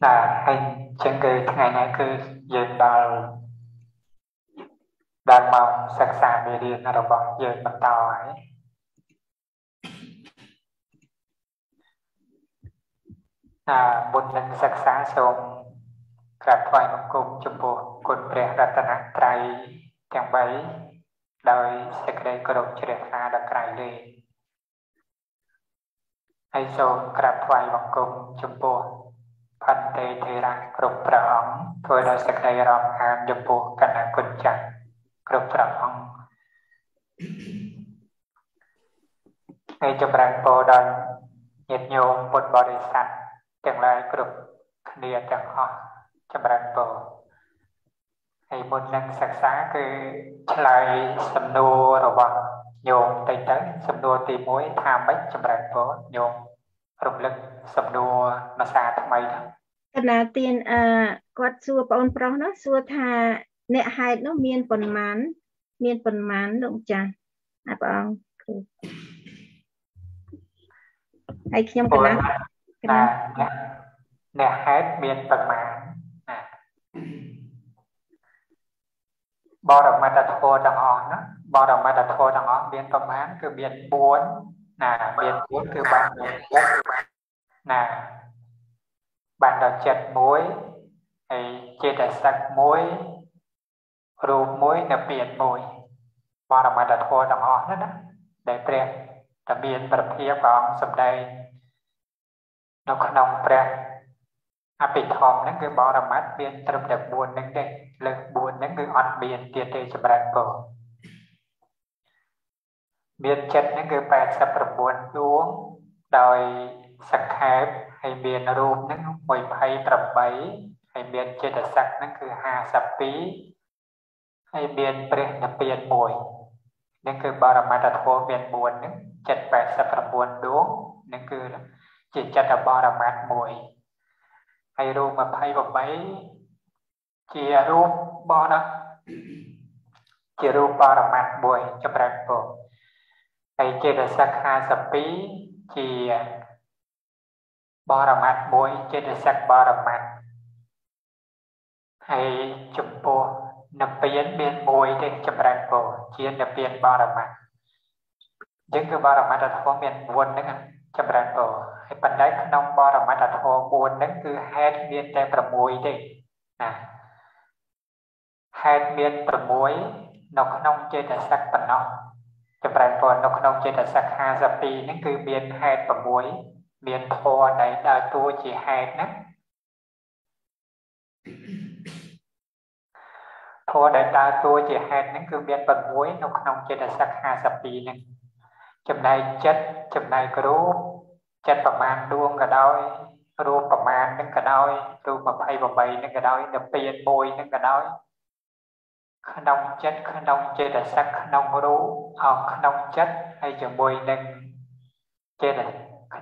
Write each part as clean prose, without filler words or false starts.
là hình trên cái ngày nay cứ dừng vào đang mong sạc xa bề điện là đồng bọn dừng bằng tàu ấy. Một lần sạc xa xong gặp thoại mong cung chung buộc côn bè ra tận hạng trái chẳng bấy đời sẽ đây có đồng chế đẹp xa đặc trái lên. Hãy xong gặp thoại mong cung chung buộc phần tê thế rằng cực bạc ống thôi đã sạc đầy rộng hàm dùm bố cả năng quân chẳng cực bạc ống. Ngay chụp rằng bố đón nhiệt nhôm một bó đầy sẵn tương lai cực nìa chẳng hỏi chụp rằng bố. Ngay một năng sạc xá cứ lại xâm nô rồi bọn nhôm tay tấn xâm nô tì mũi tham bách chụp rằng bố nhôm rộng lực sầm đua mà xa thằng mày đó. Là tiền quạt xua bọn pro nó xua thà nẹ hai nó miên phần mán động chàng à bọn hay nhâm cái nào nẹ hết miên phần mán bao đồng mà đặt thua đồng on đó bao đồng mà đặt thua đồng on miên phần mán cứ miên bốn là miên bốn cứ ba là bạn đã chặt muối hay chia đại sắc muối rùm muối là biển muối mà là mà đặt hoa đằng họ đó để bẹt là biển bẹt kia còn sầm đây nó còn nồng bẹt à bị thòng những cái bò là mát biển trầm đẹp buồn những cái lực buồn những cái ọt biển tiền tiền sầm bẹt cổ biển chặt những cái bẹt sầm bẹt buồn xuống đời sắc hẹp hay biển rùm nâng mùi hay trầm bấy hay biển trên đất sắc nâng cứ hà sạp bí hay biển bệnh là biển mùi nâng cứ bảo đảm đặt hô biển buồn nâng chất bạc sạp rầm buồn đúng nâng cứ chỉ chất là bảo đảm mùi hay rùm mà hay vào bấy chỉ rùm bảo đảm chỉ rùm bảo đảm mùi cho bạc bộ hay trên đất sắc hà sạp bí chỉ bó rộng mặt mũi trên đất sắc bó rộng mặt hay chụp bộ nập biến mũi đến chụp rạng bộ chia nập biến bó rộng mặt những cái bó rộng mặt đặt hô miền buồn nâng chụp rạng bộ hay bần đấy khả nông bó rộng mặt đặt hô buồn nâng cứ hẹt miền tên bó mũi đi hẹt miền bó mũi nó khả nông trên đất sắc bó nông chụp rạng bộ nó khả nông trên đất sắc hà giáp đi nâng cứ biến hẹt bó mũi miền thô này là tôi chỉ hẹn á thô này là tôi chỉ hẹn những cứ miền bật muối nó không chỉ là sắc hà sập bì này chấm này cứ chất bầm man đuông cả đôi đuông bầm man những cả đôi đuông bầm hay bầm bầy những cả đôi đập tiền môi những cả đôi khăn đông chỉ là sắc khăn đông rú khăn đông chất hay chấm môi nên chỉ là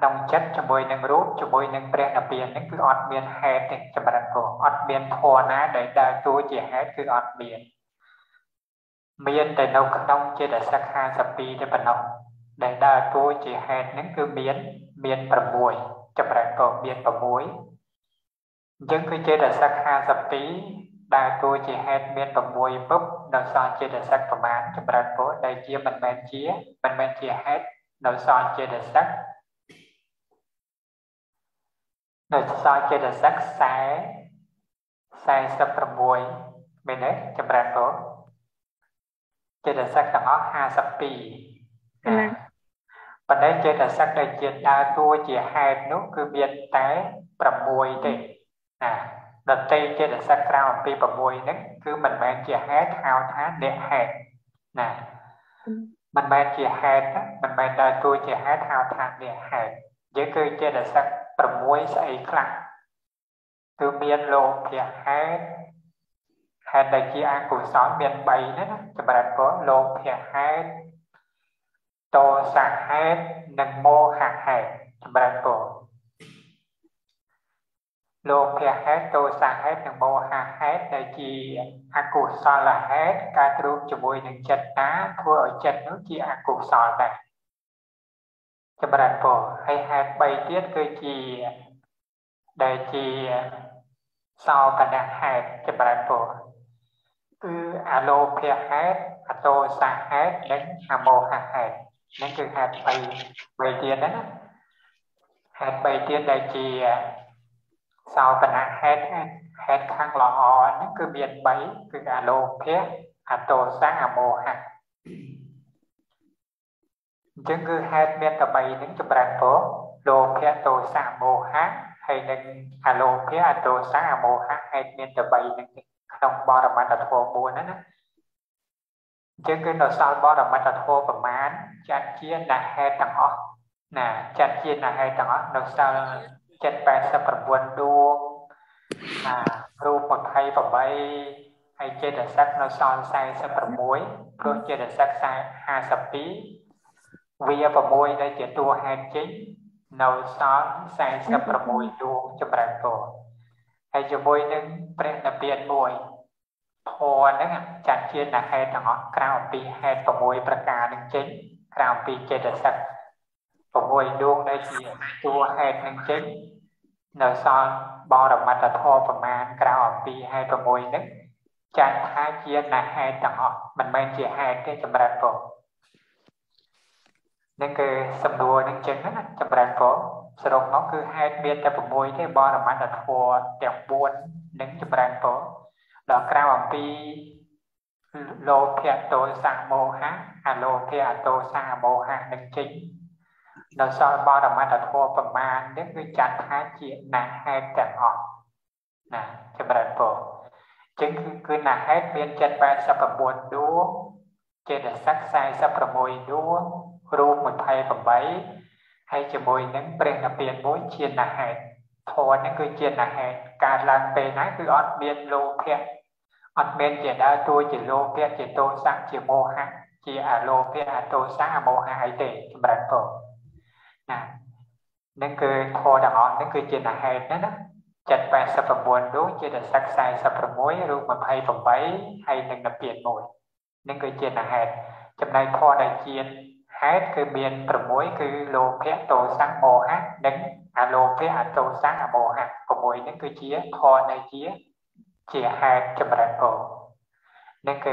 nông chất cho môi nâng rút cho môi nâng bẹt nạp biển nâng cứ ọt biển hẹt thì cho bạn cổ ọt biển thua ná để đời tôi chỉ hẹt cứ ọt biển miền để nông chia để sắc hai sập pi để bạn nông để đời tôi chỉ hẹt nâng cứ miền miền bầm muối cho bạn cổ miền bầm muối nhưng cứ chia để sắc hai sập pi đời tôi chỉ hẹt miền bầm muối bốc đầu son chia để sắc bầm mán cho bạn cổ đây chia mình men chia hẹt đầu son chia để sắc nơi sao chơi được sắc sai sập rầm muối bên đấy chấm rán cổ chơi được sắc thằng ó hà sập pì bên đấy chơi được sắc đây chơi đa tua chỉ hai nút cứ biến té rầm muối đấy đợt tây chơi được sắc rau pì rầm muối đấy cứ mình mang chỉ hét hào thá để hét mình mang chỉ hét mình mang đa tua chỉ hét hào thá để hét dưới cứ chơi được sắc bầm muối say khăn từ miền lộ thì hẹn đại chi ăn của xóm miền Bắc nữa cho bạn có lộ thì hẹn tô sạc hẹn nâng mô hạt hẹn cho bạn có lộ thì hẹn tô sạc hẹn nâng mô hạt hẹn đại chi ăn của xóm là hẹn ca trú cho môi những chất đá thua ở chất nước chi ăn của xóm này cho bạn có hay hạt bay tiết cơ chỉ để chỉ sau cả đàn hai cái bài bổ ư alo pia hát ato sa hát đến hamo hạ hạt đến từ hạt bay tiền đó hạt bay tiền đại chi sau cả đàn hát hát khang lò nó cứ biến bấy cứ alo pia ato sa hamo hạ chứng cứ hạt biến cả bay đến cái bài bổ lô pia ato sa hamo hạ hay nên alo phía ato sáng mô hát hay nên tờ bay trong bó đầm mặt là thô mua nó chứ cứ nó sau bó đầm mặt là thô và má chặt chia là hai tầng ốc nè chặt chia là hai tầng ốc nó sau chặt bè sắp phần buồn đuông à ru một hay và bay hay chê đợt sắc nó son sai sắp phần muối rồi chê đợt sắc sai hai sắp phí vía và môi đây chỉ tua hai chính nấu xóm sai sắp ra mùi đuông cho bạn tổ hay cho mùi nâng bệnh là biến mùi thô nâng chẳng chiên là hai thằng ngọt cao bị hai tổ mùi bà ca nâng chính cao bị chê đợt sạch tổ mùi đuông đây chỉ chua hai nâng chính nấu xóm bó đồng mặt là thô và màn cao bị hai tổ mùi nâng chẳng hai chiên là hai thằng ngọt mình mang chỉ hai cái cho bạn tổ nên cứ sầm đua nên chân hết trong bàn phố sau đó nó cứ hai bên ta bụng môi thế bo là mặt thua đẹp buồn đứng trong bàn phố đó cao bằng pi lô phe tô sang mô hát à lô phe tô sang mô hát đứng chính đó sau bo là mặt thua bằng ma đến cứ chặt hai chuyện là hai tảng ngọn nè trong bàn phố chính cứ là hết bên chân ba sập buồn đua trên là sắc sai sập môi đua rùm một thầy phẩm bấy hay chỉ mùi nâng bệnh là biến mối chiên là hẹn thô nâng cứ chiên là hẹn cả làng bề nái cứ ọt biên lô phiên ọt biên chỉ đã tôi chỉ lô phiên chỉ tôn sang chỉ mô hạ chỉ à lô phiên à tôn sang à mô hạ hay để cho bạn phổ nâng cứ thô đằng ọt nâng cứ chiên là hẹn đó chặt bài sắp phẩm buồn đối chỉ là sắc sai sắp phẩm mối rùm một thầy phẩm bấy hay nâng là biến mối nâng cứ chiên là hẹn chậm này thô đại chiên hát cứ biến phần mối cứ lô phép tổ sáng mô hát nâng à lô phép à tổ sáng à mô hát của mối nâng cứ chia thô này chia hát cho bản bộ nâng cứ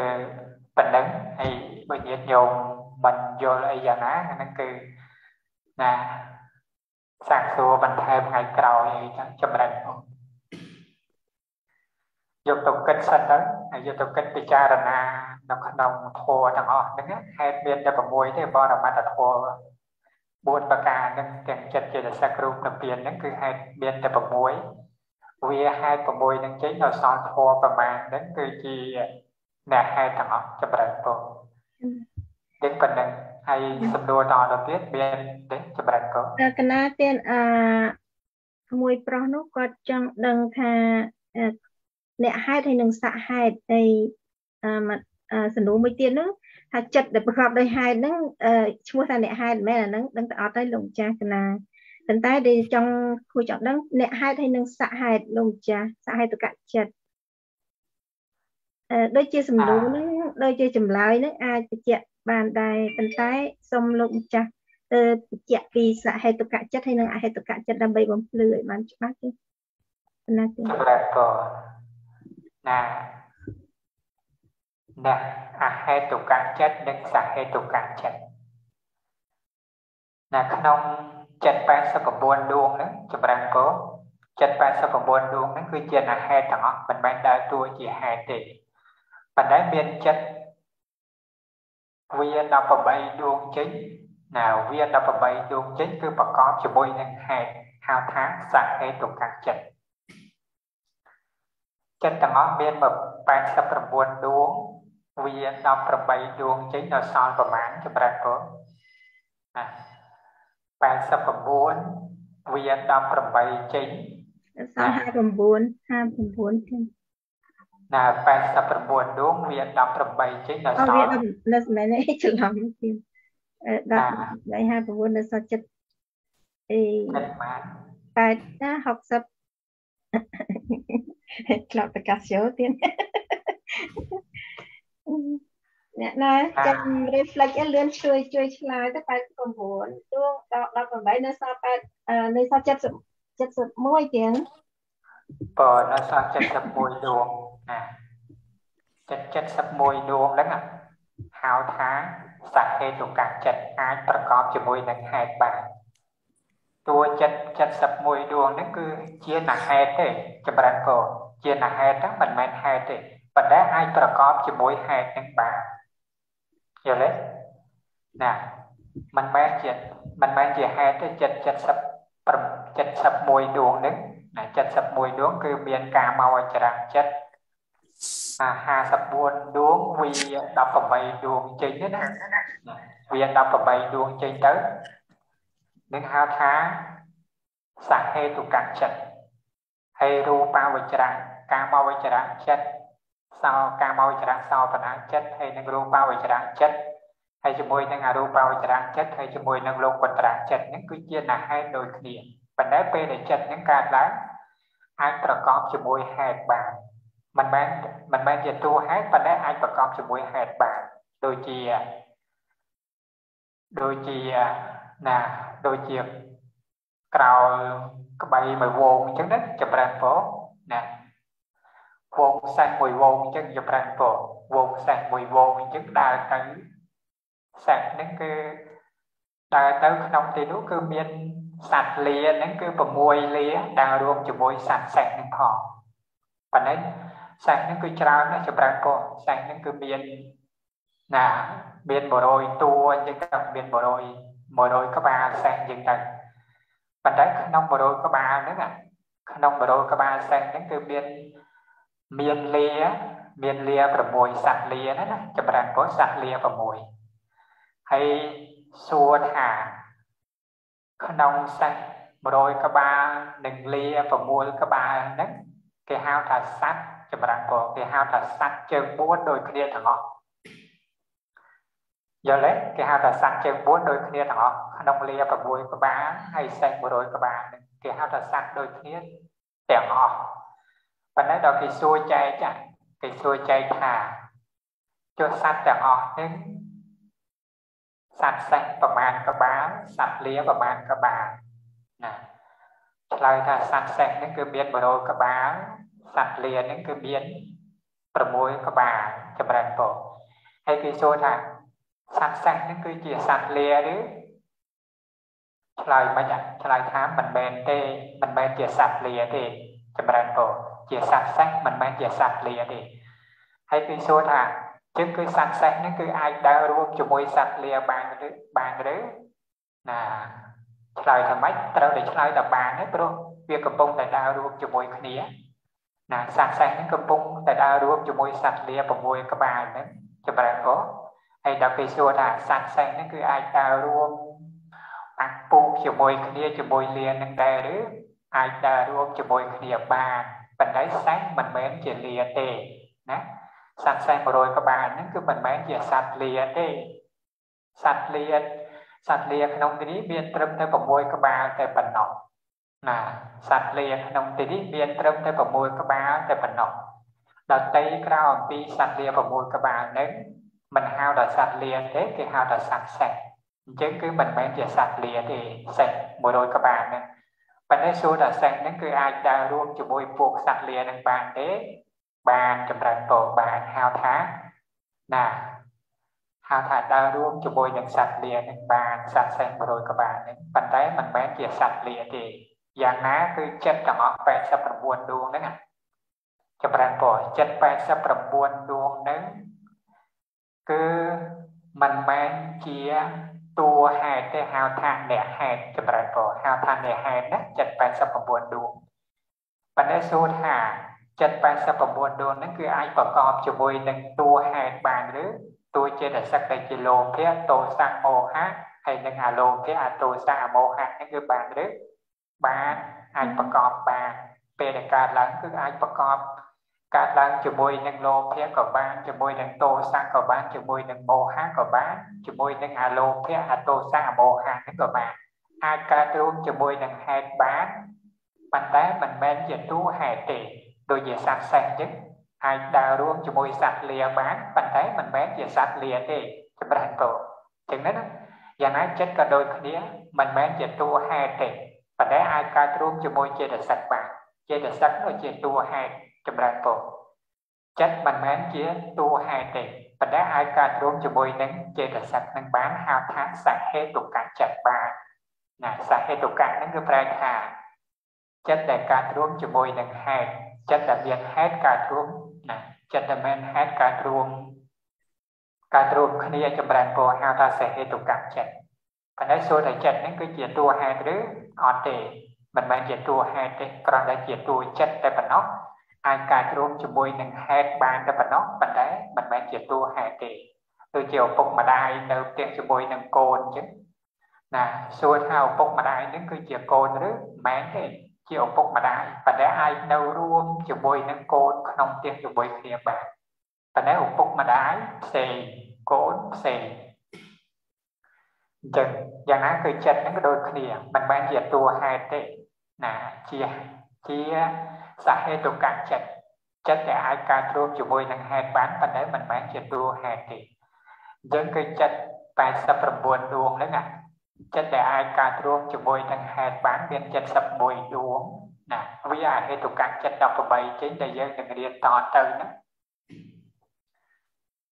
bản nâng hay bởi nhiệt nhộn mình vô lại giả ná nâng cứ là sáng xua bằng thêm ngày cầu cho bản bộ dục tục kết sân đó dục tục kết bị cha rần à nông thô thằng họ đứng hai bên đã môi thế bo là mặt thô buôn bà cà nâng tiền chất chỉ là sắc rung nằm biển nâng cứ hai bên đã môi vì hai bờ môi nâng chính là son thô và màng đến cứ chi là hai thằng họ cho bạn cô đến phần nâng hay sầm đua to đầu tiết bên đến cho bạn cô cái na tiền à môi pro nó có trong đằng thà nè hai thì đằng sạ hai đây mặt sân đố mấy tiền nữa, hạt chật để gặp đây hai nắng mua sang nẹt hai mẹ là nắng nắng ở đây lồng cha là tận tay đi trong khu chọn nắng nẹt hai thay nắng xạ hai lồng cha xạ hai từ cạn chật đôi chia sân đố nắng đôi chia chầm lái nắng ai chẹt bàn đài tận tay xong lồng cha chẹt vì xạ hai từ cạn chật hay nắng hai từ cạn chật đâm bay bấm lưỡi bàn chụp bát đi là nè à hai tổ cạn chất nên xả hai tổ cạn chất nè khăn ông chất ba sắp vào buồn luôn đó cho bạn cố chất ba sắp vào buồn luôn đó cứ chia là hai thằng họ mình bán đa tua chỉ hai tỷ và đáy biên chất viên đọc vào bay luôn chính nào viên đọc vào bay luôn chính cứ bà có chỉ bôi nên hai hào tháng xả hai tổ cạn chất chất thằng họ biên mập ba sắp vào buồn luôn vì đọc ra bảy đường chính là son và mãn cho bạn có bạn sắp phẩm bốn vì đọc ra bảy chính là bạn sắp phẩm bốn đúng vì đọc ra bảy chính là son này này chừng lắm tiền đọc bảy hai phẩm bốn là sao chất tại học sắp lọt tất cả số tiền nè này chậm reflect cái lươn chơi chơi lại các bạn còn buồn đuông đọc đọc còn bảy nó sao bạn nó sao chất môi tiếng Bờ nó sao chất sắp môi đuông à. Chất sắp môi đuông đó nè. Hào thá sạc hê tụ cả chất ai trật có cho môi nâng hẹt bà. Tua chất sắp môi đuông nó cứ chia nặng hẹt thế. Chầm ràng cổ chia nặng hẹt đó mình mẹn hẹt thế. Và đã ai trật có cho môi hẹt nâng bà. Hiểu lấy. Nè mình mẹn chia hẹt thế chất sắp môi đuông nâng. Chất sập mùi đuống cứ biến ca màu ở trạng chất hà sập buôn đuống vì đọc phẩm bày đuống chính đến viên đọc phẩm bày đuống chính tới nên hào thá sạc hê tụ cạn chất hê ru bao ở trạng ca màu ở trạng chất sau ca màu ở trạng sau phần án chất hay nâng ru bao ở trạng chất hay cho mùi nâng hà ru bao ở trạng chất hay cho mùi nâng lông quần trạng chất những cứ chia là hai đôi điện và nếu bên để chật những cái lá ai trật con chỉ môi hạt bạc mình mang về tu hát và nếu ai trật con chỉ môi hạt bạc đôi chia cào cái bay mười vuông chân đất chụp ranh phố nè vuông sang mười vuông chân chụp ranh phố vuông sang mười vuông chân đa tới sang đến cái đa tới trong thì nó cứ miên sạch lìa nên cứ bầm môi lìa đang luôn chụp môi sạch sạch nên họ và nên sạch nên cứ trao nó chụp răng cô sạch nên cứ biên bộ đôi tua nhưng các biên bộ đôi có ba sạch dừng tầng và đấy nông bộ đôi có ba nữa à nông bộ đôi có ba sạch nên cứ biên lìa bầm môi sạch lìa đó chụp răng cô sạch lìa bầm môi hay xuân hà nông xanh một đôi các ba đừng lia và mua các ba nấc cái hao thả sát cho bà rằng của cái hao thả sát chơi bốn đôi kia thằng họ giờ lấy cái hao thả sát chơi bốn đôi kia thằng họ nông lia và mua các ba hay xanh một đôi các ba cái hao thả sát đôi kia thằng họ và nói đó cái xua chay chạy cái xua chay thả cho sát thằng họ nên sạch xanh và bàn các bán sạch lía và bàn các bà lời là sạch xanh những cái biến bởi đôi các bán sạch lía những cái biến bởi môi các bà chậm ràng bộ hay cái số là sạch xanh những cái chỉ sạch lía đấy lời mà chẳng lời thám mình bền tê mình bền chỉ sạch lía thì chậm ràng bộ chỉ sạch xanh mình bền chỉ sạch lía thì hay cái số là chứ cứ sạch sạch nó cứ ai đau luôn cho môi sạch lìa bàn rứ nè lời thầm mách tao để lời là bàn hết luôn việc cầm bông tại đau luôn cho môi cái nĩa nè sạch sạch nó cầm bông tại đau luôn cho môi sạch lìa bằng môi các bàn đấy cho bạn có hay đặc biệt xưa là sạch sạch nó cứ ai đau luôn ăn bông cho môi cái nĩa cho môi lìa nâng đè rứ ai đau luôn cho môi cái nĩa bàn bạn đấy sáng mình mến chỉ lìa tề nè sạch xanh một đôi các bạn những cái mình bán chỉ sạch lìa đi sạch lìa không tí đi biên trâm tới bổng môi các bạn tại bẩn nọ là sạch lìa không tí đi biên trâm tới bổng môi các bạn tại bẩn nọ là tây cao vì sạch lìa bổng môi các bạn nếu mình hao đã sạch lìa thế thì hao đã sạch sạch chứ cứ mình bán chỉ sạch lìa thì sạch một đôi các bạn này và nếu số đã sạch những cái ai đã luôn chụp môi buộc sạch lìa đằng bạn thế bàn chậm rãi bộ bàn hao thá nè hao thá đau luôn cho bôi những sạch lìa những bàn sạch xanh bộ đôi các bạn những bàn tay mình bán chỉ sạch lìa thì dạng ná cứ chất trong óc bẹt sắp rầm buồn đuông đấy nè chậm rãi bộ chất bẹt sắp rầm buồn đuông đấy cứ mình bán chỉ tua hạt để hao thá để hạt chậm rãi bộ hao thá để hạt đó chất bẹt sắp rầm buồn đuông bàn tay sôi hà chất ban sắp vào buồn đồn nó cứ ai vào cọp cho vui nâng tua hẹn bàn nữa tôi trên là sắc đầy chỉ lô phía tô sang mô hát hay nâng hà lô phía à tô sang à mô hát nó cứ bàn nữa bàn ai vào cọp bàn về để cạt lắng cứ ai vào cọp cạt lắng cho vui nâng lô phía cọp bàn cho vui nâng tô sang cọp bàn cho vui nâng mô hát cọp bàn cho vui nâng hà lô phía à tô sang à mô hát nó cọp bàn ai cạt luôn cho vui nâng hẹn bàn bàn tay mình men giờ tu hẹn tỷ đôi về sạch sạch chứ ai đào luôn cho môi sạch lìa bán bàn tay mình bán về sạch lìa thì cho bạn cổ chừng đó và nói chết cả đôi kia mình bán về tu hai thì bàn tay ai cai luôn cho môi chơi được sạch bạn Chia để sắc nó chia tua hai trong đàn bộ. Chất bàn mến chia tua hai tỷ. Và đã hai ca trốn cho bôi nâng chia để sắc nâng bán hào tháng sạc hết tục cả chặt bàn. Nà sạc hết tục cả nâng ngư bài thà. Chất để ca trốn cho bôi nâng hai. Chất đã biến hết ca trốn. Chất đã mến hết ca trốn. Cả trốn khá nia trong đàn bộ hào ta sạc hết tục cả chặt. Và nói xôi là chất nâng cứ chia tua hai đứa. Họ tỷ. Mình mang diện tù hai tên, còn đã diện tù chất đây bằng nó. Ai cả trốn cho môi nâng hẹt bàn đây bằng nó, bằng đấy, mình mang diện tù hai tên. Từ chiều phụng mà đai nấu tiếng cho môi nâng côn chứ. Nà, xua thao phụng mà đai nâng cứ chìa côn rứ, mang tên, chiều phụng mà đai. Bằng đấy ai nấu ruông cho môi nâng côn, không tiếng cho môi khía bàn. Bằng đấy hụt phụng mà đai, xì, côn, xì. Chừng, dạng ná cứ chất nâng đôi khía, mình mang diện tù hai tên. Nà, chia xa hết tục cạn chất để ai ca trôn chủ môi nâng hẹt bán và đấy mình bán chuyện đua hẹt thì dân cái chất phải sắp rầm buồn đuông đấy ngạc chất để ai ca trôn chủ môi nâng hẹt bán biến chất sắp mùi đuông nà vì ai hết tục cạn chất đọc của bầy chính là dân đừng riêng to tư nữa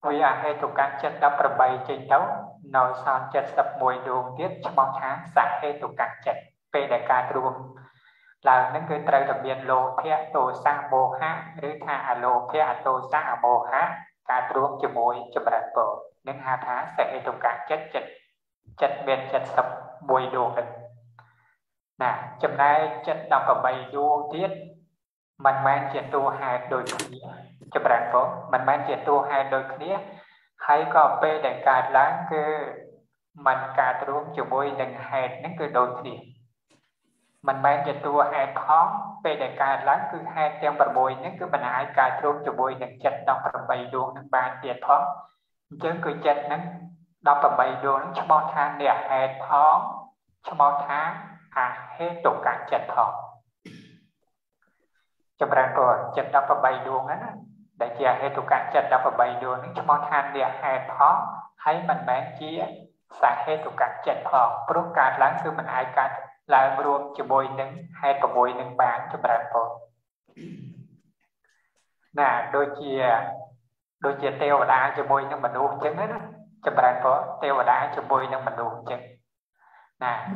vì ai hết tục cạn chất đọc của bầy chính đấu nồi son chất sắp mùi đuông tiết trong bóng tháng xa hết tục cạn chất về đại ca trôn là những cái trời đặc biệt lô phía tổ xa mô hát rứ thà à lô phía tổ xa à mô hát ca trốn cho môi cho bản bộ những hạ thá sẽ hệ tổng cả chất bên chất sập mùi đồ đực nà chấm nay chất đọc ở bầy đô tiết mình mang chuyện tu hai đôi khía cho bản bộ mình mang chuyện tu hai đôi khía hay có bê để cả láng cơ mình ca trốn cho môi đừng hẹt những cái đôi khía mình mang dịch tùa hẹn khó về đại ca lắng cứ hai tên bật bồi nếu cứ mình ai ca trốn cho bồi nâng chất đọc bật bày đuông nâng ba tiệt phóng chứ cứ chất nâng đọc bật bày đuông nâng cho mong tháng nè hẹn phóng cho mong tháng à hết tục cả chất phóng trong ràng rồi chất đọc bật bày đuông á đại kia hết tục cả chất đọc bật bày đuông nâng cho mong tháng nè hẹn phóng hay mình mang chia xa hết tục cả chất phóng bố ca lắng cứ mình ai ca là rùm cho bôi nâng hay có bôi nâng bán cho bản bộ nà đôi chia teo và đá cho bôi nâng mà đuông chân hết á cho bản bộ teo và đá cho bôi nâng mà đuông chân nà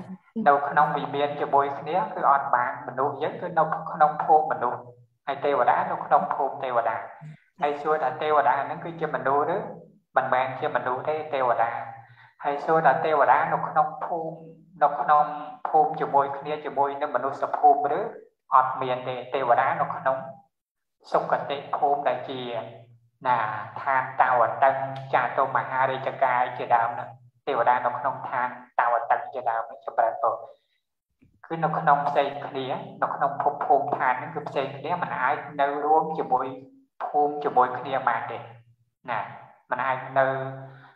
đâu có nông bị biên cho bôi khía cứ on bán mà đuông giấc cứ đâu có nông phô mà đuông hay teo và đá đâu có nông phô teo và đá hay xưa là teo và đá nó cứ cho mình đuông đó mình bán cho mình đuông thế teo và đá hay xưa là teo và đá đâu có nông phô nó không phôm cho môi kia cho môi nó mà nó sập phôm nữa ọt miền để tê vào đá nó không xong cả tê phôm đại chi là than tàu ở tăng cha tô mà hai đây cho cài cho đào nữa tê vào đá nó không than tàu ở tăng cho đào nó cho bạn tôi cứ nó không xây kia nó không phôm than nó cứ xây kia mà ai nâu luôn cho môi phôm cho môi kia mà để nè mà ai nâu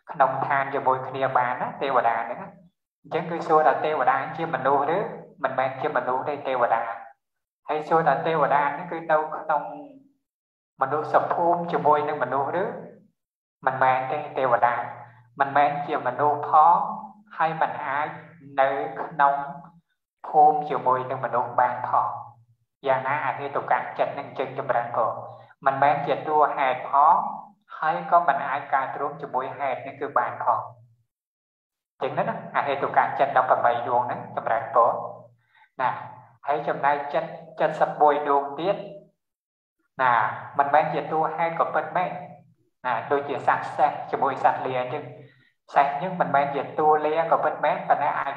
không than cho môi kia bán á tê vào đá nữa chứ cứ xua là tê và đá chứ mình đua đứa mình mang chứ mình đua đây tê và đá hay xua là tê và đá nó cứ đâu có nông mình đua sập phun cho môi nên mình đua đứa mình mang đây tê và đá mình mang chứ mình đua phó hay mình ai nơi nông phun cho môi nên mình đua bàn thọ và ná ai thì tụ cạn chật nên chân cho bàn thọ mình mang chứ đua hạt phó hay có mình ai cài trốn cho môi hạt nên cứ bàn thọ chính đó hệ tụ cạn chất đọc bằng bầy đuông đấy trong ràng bố nà hãy trong nay chất sập bôi đuông tiết nà mình mang dịch tu hai của bên mẹ nà đôi chỉ sạch sạch cho bôi sạch lìa nhưng sạch nhưng mình mang dịch tu lìa của bên mẹ và nè ai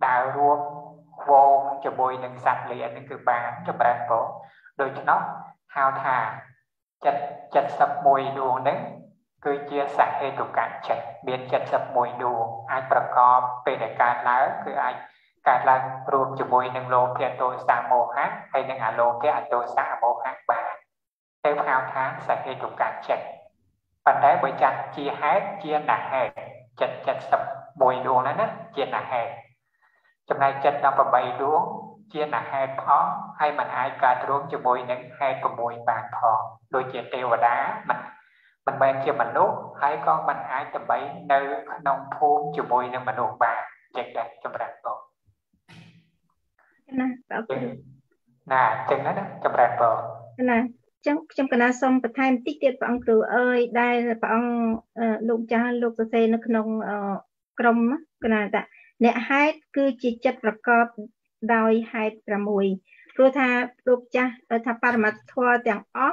đào ruộng vô cho bôi nâng sạch lìa nâng cứ bán trong ràng bố đôi cho nó hào thà chất sập bôi đuông đấy cứ chia sẻ hệ tụ cạn chất biến chất sập mùi đuông ai bà có về đại ca lá cứ ai ca lá rùm cho mùi nâng lô phía tôi xa mô hát hay nâng à lô phía tôi xa mô hát bà theo hào tháng sẻ hệ tụ cạn chất và đấy bởi chặt chia hết chia nạ hẹt chất sập mùi đuông đó chia nạ hẹt trong này chất đọc vào bầy đuông chia nạ hẹt phó hay mình ai ca rùm cho mùi nâng hẹt của mùi bàn phó đôi chia tiêu và đá mình mang cho mình nốt hay có mình ai tầm bấy nơi nông thôn chùa môi nên mình uống bà chạy đặt cho mình đặt Nà, chừng đó đó, chậm ràng bờ. Nà, chậm cái nào xong bà thay tích tiết bà ông cửu ơi, đây là bà ông lục cha lục xa xe nó không krong á, cái nào ta. Nè hát cứ chỉ chất và có đòi hát ra mùi. Rồi thà lục cha, thà bà mặt thua tàng ốc,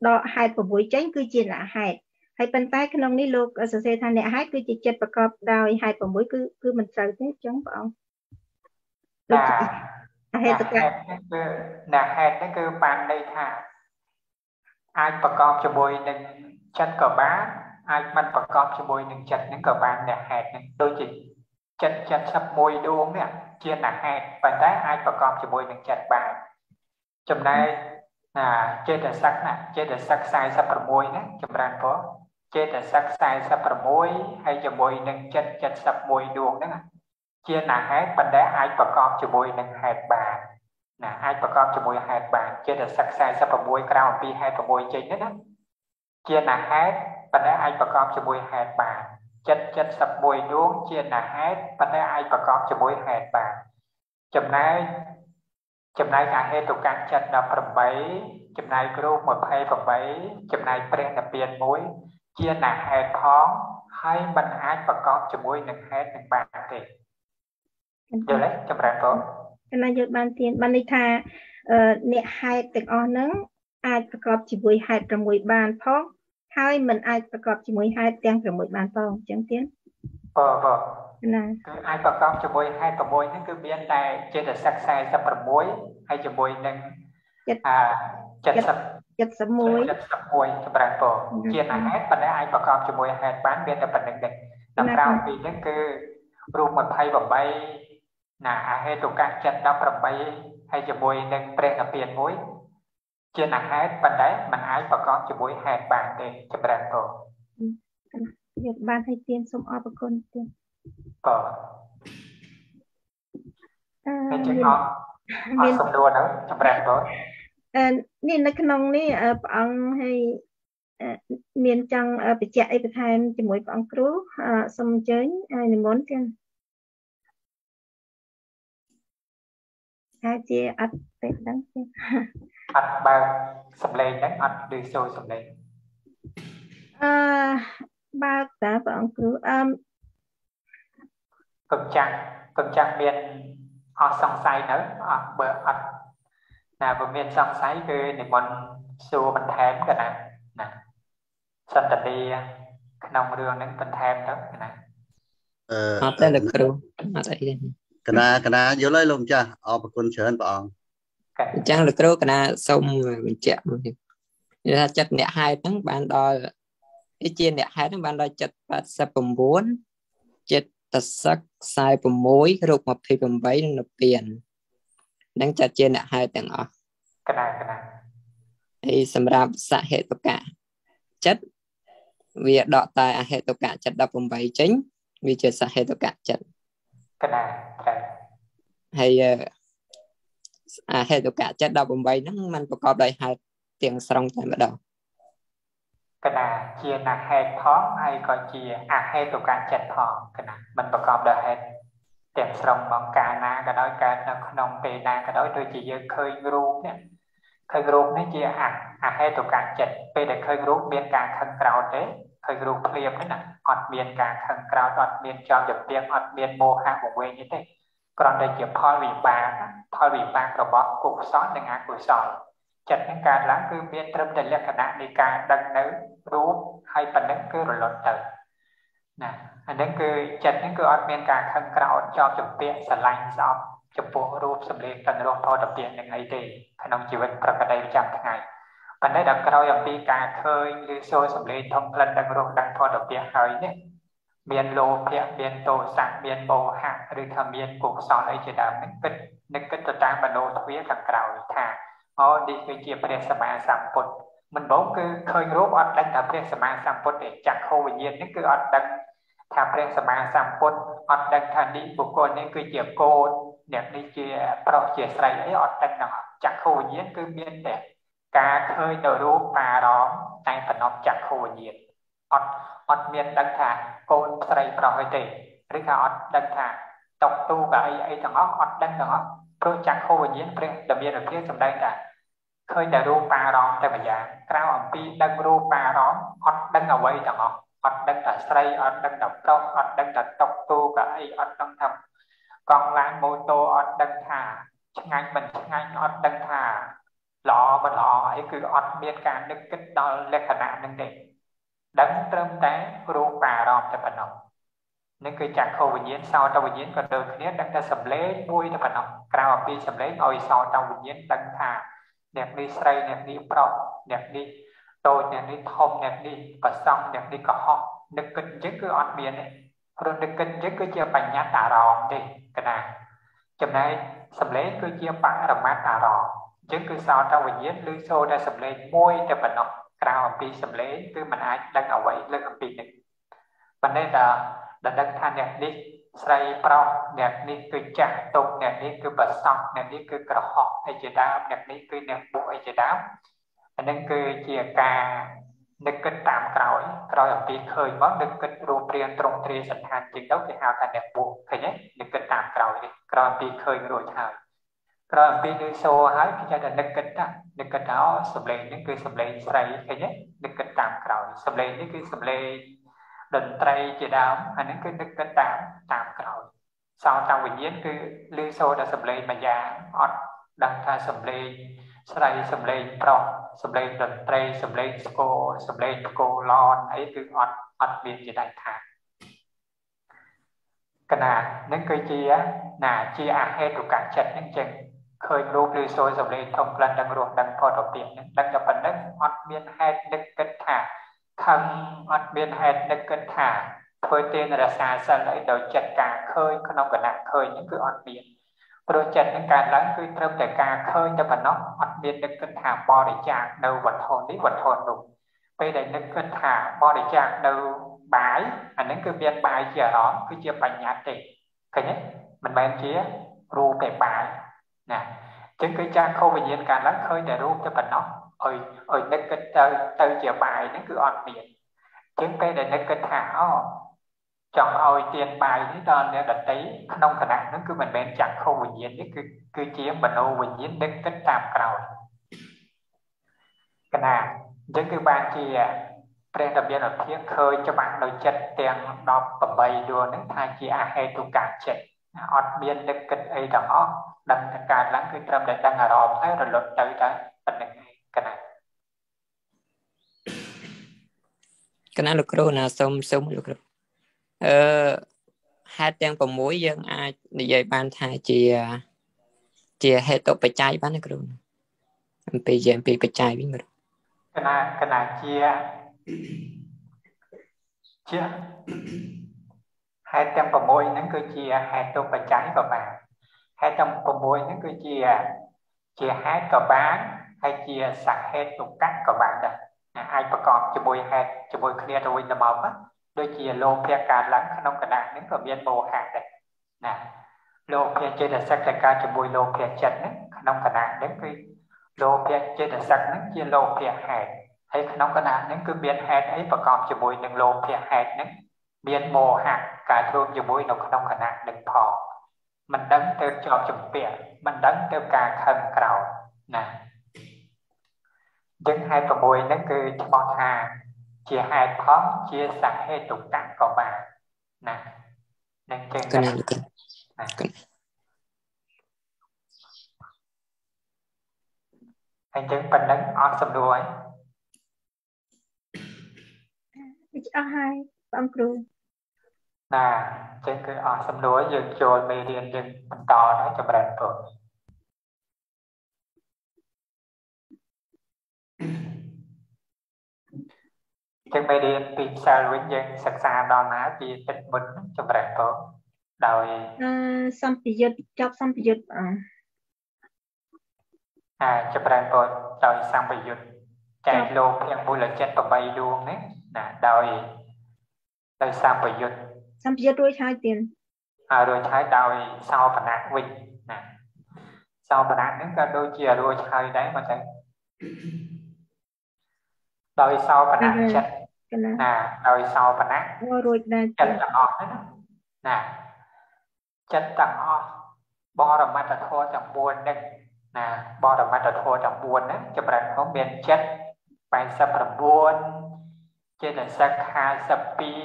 đó hát của buổi tránh cứ chỉ là hát. Hãy bàn tay cái nông ní lục xa xe thà nè hát cứ chỉ chất và có đòi hát của buổi cứ mình sợ thế chống bà ông. Nà... Nà hẹn đến cứ bàn đây thả. Ai bà con cho bôi nâng chân cờ bá. Ai măn bà con cho bôi nâng chân nâng cờ bàn nè hẹn. Đôi chị chân sắp môi đuông nè. Chia nà hẹn bàn tay ai bà con cho bôi nâng chân bàn. Chùm này chê đà sắc nè. Chê đà sắc sai sắp bà môi nè. Chùm ràng phố. Chê đà sắc sai sắp bà môi. Hay cho bôi nâng chân sắp môi đuông nè. Chia nà hét bàn đá ai bà con cho bôi nâng hẹt bàn. Nà ai bà con cho bôi hẹt bàn. Chia đà sắc sai sắp bà môi krao bì hẹt bà môi chênh hết á. Chia nà hét bàn đá ai bà con cho bôi hẹt bàn. Chân sắp môi đuông. Chia nà hét bàn đá ai bà con cho bôi hẹt bàn. Chùm này cả hẹt tù căng chân đập rầm bấy. Chùm này gru một phê rầm bấy. Chùm này bệnh là biên mối. Chia nà hẹt phóng. Hay mình ai bà con cho bôi nâng hẹt nâng bàn thì giờ đấy chậm rãi thôi. Cái này giờ ban tiền ban đi tha nè hai tiếng on nướng ai bắt gặp chỉ buổi hai trăm mười bàn phong hai mình ai bắt gặp chỉ buổi hai tiếng trăm mười bàn phong chẳng tiếng. Vâng. Này. Ai bắt gặp chỉ buổi hai trăm mười nó cứ biến này trên là sắc sai sắp bầm muối hay chỉ buổi nâng chặt sắp muối chậm rãi thôi. Trên là hết bạn đấy ai bắt gặp chỉ buổi hai bán biến là bạn nâng đỉnh làm sao vì nó cứ rùm một thay bầm bay. Nà hê tù căng chân đọc rầm bay hay cho bôi nâng bệnh ở biển mũi. Chia nà hét bằng đấy mình ái bà con cho bôi hẹt bàn để chụp ràng tổ. Việc bàn hay tiên xong ơ bà con tiên. Nên chứ không ơ xong đua nữa chụp ràng tổ. Nên là cái nông này bà ông hay miền trong bà chạy bà thay cho mỗi bà ông cửu xong chơi ai muốn tiên. Hãy subscribe cho kênh Ghiền Mì Gõ để không bỏ lỡ những video hấp dẫn. Cái nào vô lấy luôn cha, ở bên quân chơi bọn. Chẳng được đâu, cái nào xong rồi mình chạm. Người ta chặt nẹt hai tháng ban đo, cái chia nẹt hai tháng ban đo chặt bắt sập bầm bốn, chặt tật sắc sai bầm mối, rụt một thì bầm bấy nó tiền. Đang chặt chia nẹt hai tháng ở. Cái nào. Thì xem ra xã hệ tất cả chất vì đọ tài hệ tất cả chặt đập bầm bấy chính vì chặt xã hệ tất cả chặt. Cái nào hay hay tất cả chất đau bầm bay nó mình có đây hai tiền xong rồi bắt đầu cái nào chia là hai khó hay coi chia hay tất cả chất thọ cái nào mình có đây hết tiền xong bằng cả na cái đó cái nó nông bề na cái đó tôi chỉ giờ khơi group này chia hay tất cả chất về để khơi group biến càng khăn cầu thế khơi group clear đấy nè ọt biến càng khăn cầu ọt biến cho được tiền ọt biến mô hàng của quê như thế. Còn đây chỉ phoi vì bạc rồi bỏ cuộc sống đừng ăn cuộc sống. Chặt những cái lá cứ biết trâm để lấy cái nạn đi cả đằng nữ rú hay phần những cứ rồi lột từ. Nè, những cứ chặt những cứ ở bên cả khăn cầu cho chụp tiền sờ lạnh xong chụp bộ rú sầm lên cần rú thôi chụp tiền những ngày thì khả năng chịu vật ở đây trong ngày. Phần đấy đặt cầu ở bên cả khơi lưới sôi sầm lên thông lần đằng rú đằng thôi chụp tiền hơi nhé. Biên lô phía biên tổ sạc biên bồ hạng rư thầm biên cuộc xóa lấy chế đám nâng kích tổ trang và nô thuyết khẳng cầu thả ngô đi cái chia phía xe mạng xàm phụt mình bố cứ khơi rốt ọt đánh thả phía xe mạng xàm phụt để chẳng khô bình nhiên nâng cứ ọt đánh thả phía xe mạng xàm phụt ọt đánh thả đi của cô nên cứ chia cô nếp đi chia pro chia sảy ấy ọt đánh nào chẳng khô bình nhiên cứ biên để cá khơi nở rốt bà đó này phần nó chẳng khô bình nhiên ọt miền đăng thả côn sậy bảo hay tệ, rứa cả ọt đăng thả tộc tu và ấy thằng ọt đăng thằng cứ chặt khô và nhét bẹt đầm bia đầm bia trong đây cả khơi để ru pa đó trong bây giờ trao ông pi đăng ru pa đó hot đăng ở đây chẳng họ hot đăng ở say hot đăng đập tóc hot đăng đặt tóc tu cả ai hot đăng thầm còn lái mô tô hot đăng thả ngay mình ngay hot đăng thả lọ mình lọ ấy cứ hot miên cả nước kích đó lên khả năng nâng đỉnh đấng trơm té ru pa đó trong phần ông nên cứ chặt khô bình yên sau trong bình yên còn được nhất đang ta sầm lễ vui trong phần ông trao pi sầm lễ ngồi sau trong bình yên đăng thả nẹp đi say nẹp đi bọc nẹp đi tôi nẹp đi thôm nẹp đi và xong nẹp đi cỏ nực kinh chứ cứ ăn miên này rồi nực kinh chứ cứ chia bánh nhát tà rò đi cái này chừng này sầm lễ cứ chia bánh đồng mát tà rò chứ cứ sao trong bình yên lưới xô ra sầm lễ môi cho mình nọ trao pi sầm lễ cứ mình ai đang ở vậy lên âm pi này mình đây là đang than nẹp đi say pro nẹp đi cứ chặt tục nẹp đi cứ bật xong nẹp đi cứ cọ họ hay chỉ đáp nẹp đi cứ nẹp bộ hay chỉ đáp nên cứ chia ca nực kết tạm cõi cõi ở phía khơi mất nực kết rùm riêng trong tre sẵn hàng chiến đấu thì hào thành nẹp bộ thấy nhé nực kết tạm cõi đi cõi ở phía khơi rồi hào cõi ở phía như xô hái khi ra là nực kết đó sầm lên những cứ sầm lên say thấy nhé nực kết tạm cõi sầm lên những cứ sầm lên đừng trai chỉ đám anh ấy cứ nực kết tạm rồi sau trong bình yên cứ lưu xô đã sầm lên mà già ọt đăng tha sầm lên sài sầm lên pro sầm lên đừng trai sầm lên cô lon ấy cứ ọt ọt biên chỉ đại thà cái nào những cái chi á nà chi ăn hết đủ cả chật những chừng khơi lúp lưu xô sầm lên thông lần đăng ruột đăng pho đầu tiên đăng cho phần đất ọt biên hết nực kết thà thăng ọt biên hết nực kết thà thôi tên là xa xa lấy đầu chặt cả khơi có nông cả nặng khơi những cái ọt miên rồi chặt những cái lớn cứ trông để cả khơi cho mà nó ọt miên những cái thả bo để chạc đầu vật hồn lý vật hồn đủ bây giờ những cái thả bo để chạc đầu bãi ảnh những cái biên bãi giờ đó cứ chia bánh nhát thì cái nhất mình bán chia ru để bãi nè chứng cứ chạc khâu bình yên cả lớn khơi để ru cho mà nó ơi những cái từ chia bãi những cái ọt miên chứng cái để những cái thả chọn ôi tiền bài những đơn để đặt đấy không khả năng nó cứ mình bén chặt không bình yên đấy cứ chia mình ô bình yên đến kết tam cầu cái nào chứ cứ ban chia trên đặc biệt là thiết khơi cho bạn đầu chất tiền đọc tầm bày đùa những thai chia hay tụ cả chết ọt biên đến kết ấy đó đăng cả lắng cứ trầm để đăng ở đó thấy rồi lột tới đó cái này cái nào lục rô nào xong xong lục rô hai trang của mỗi dân ai để dạy ban thai chia hệ tộc bạch trai bán được rồi bây giờ bị bạch trai biết rồi cái này chia hai trang của mỗi nó cứ chia hai tộc bạch trai và bạn hai trang của mỗi nó cứ chia hai cờ bán hay chia sạc hết tộc cắt cờ bạn đó ai bắt cọp cho mỗi hai cho mỗi kia rồi là màu á đôi chia lô phe cả lắng không cả đạn những cái viên màu hạt đấy nè lô phe chơi đặt sắc là ca cho bôi lô phe chật đấy không cả đạn đến cái lô phe chơi đặt sắc những chia lô phe hạt hay không cả đạn những cái viên hạt ấy và còn cho bôi những lô phe hạt những viên màu hạt cả luôn cho bôi nó không cả đạn đừng thò mình đấm theo cho chụp phe mình đấm theo cả khẩn cầu nè đến hai và bôi những cái bọt hạt chia hai khó chia sẻ hệ tục tặng của bạn nè nên trên này anh chứng phần đánh ở sầm đuôi hai ông cừu nè trên cái ở sầm đuôi dừng trồi mì điền dừng mình to nói cho bạn rồi chừng mấy điên tìm sao với dân sạc xa đo ná thì tích mừng cho bạn tốt đòi xong thì dân chọc xong thì dân cho bạn tốt đòi xong thì dân chạy lô phiên vui là chết tầm bay luôn đấy đòi xong thì dân đuôi trái tiền đuôi trái đòi sau và nạc vinh sau và nạc những cái đôi chìa đuôi trái đấy mà thấy đòi sau và nạc chất nè đòi sau và nạc chất tặng o nè chất tặng o bỏ ra mặt ở thô trong buồn nâng bỏ ra mặt ở thô trong buồn cho bạn có miền chất bạn sắp ở buồn trên là sắc hai sắp pi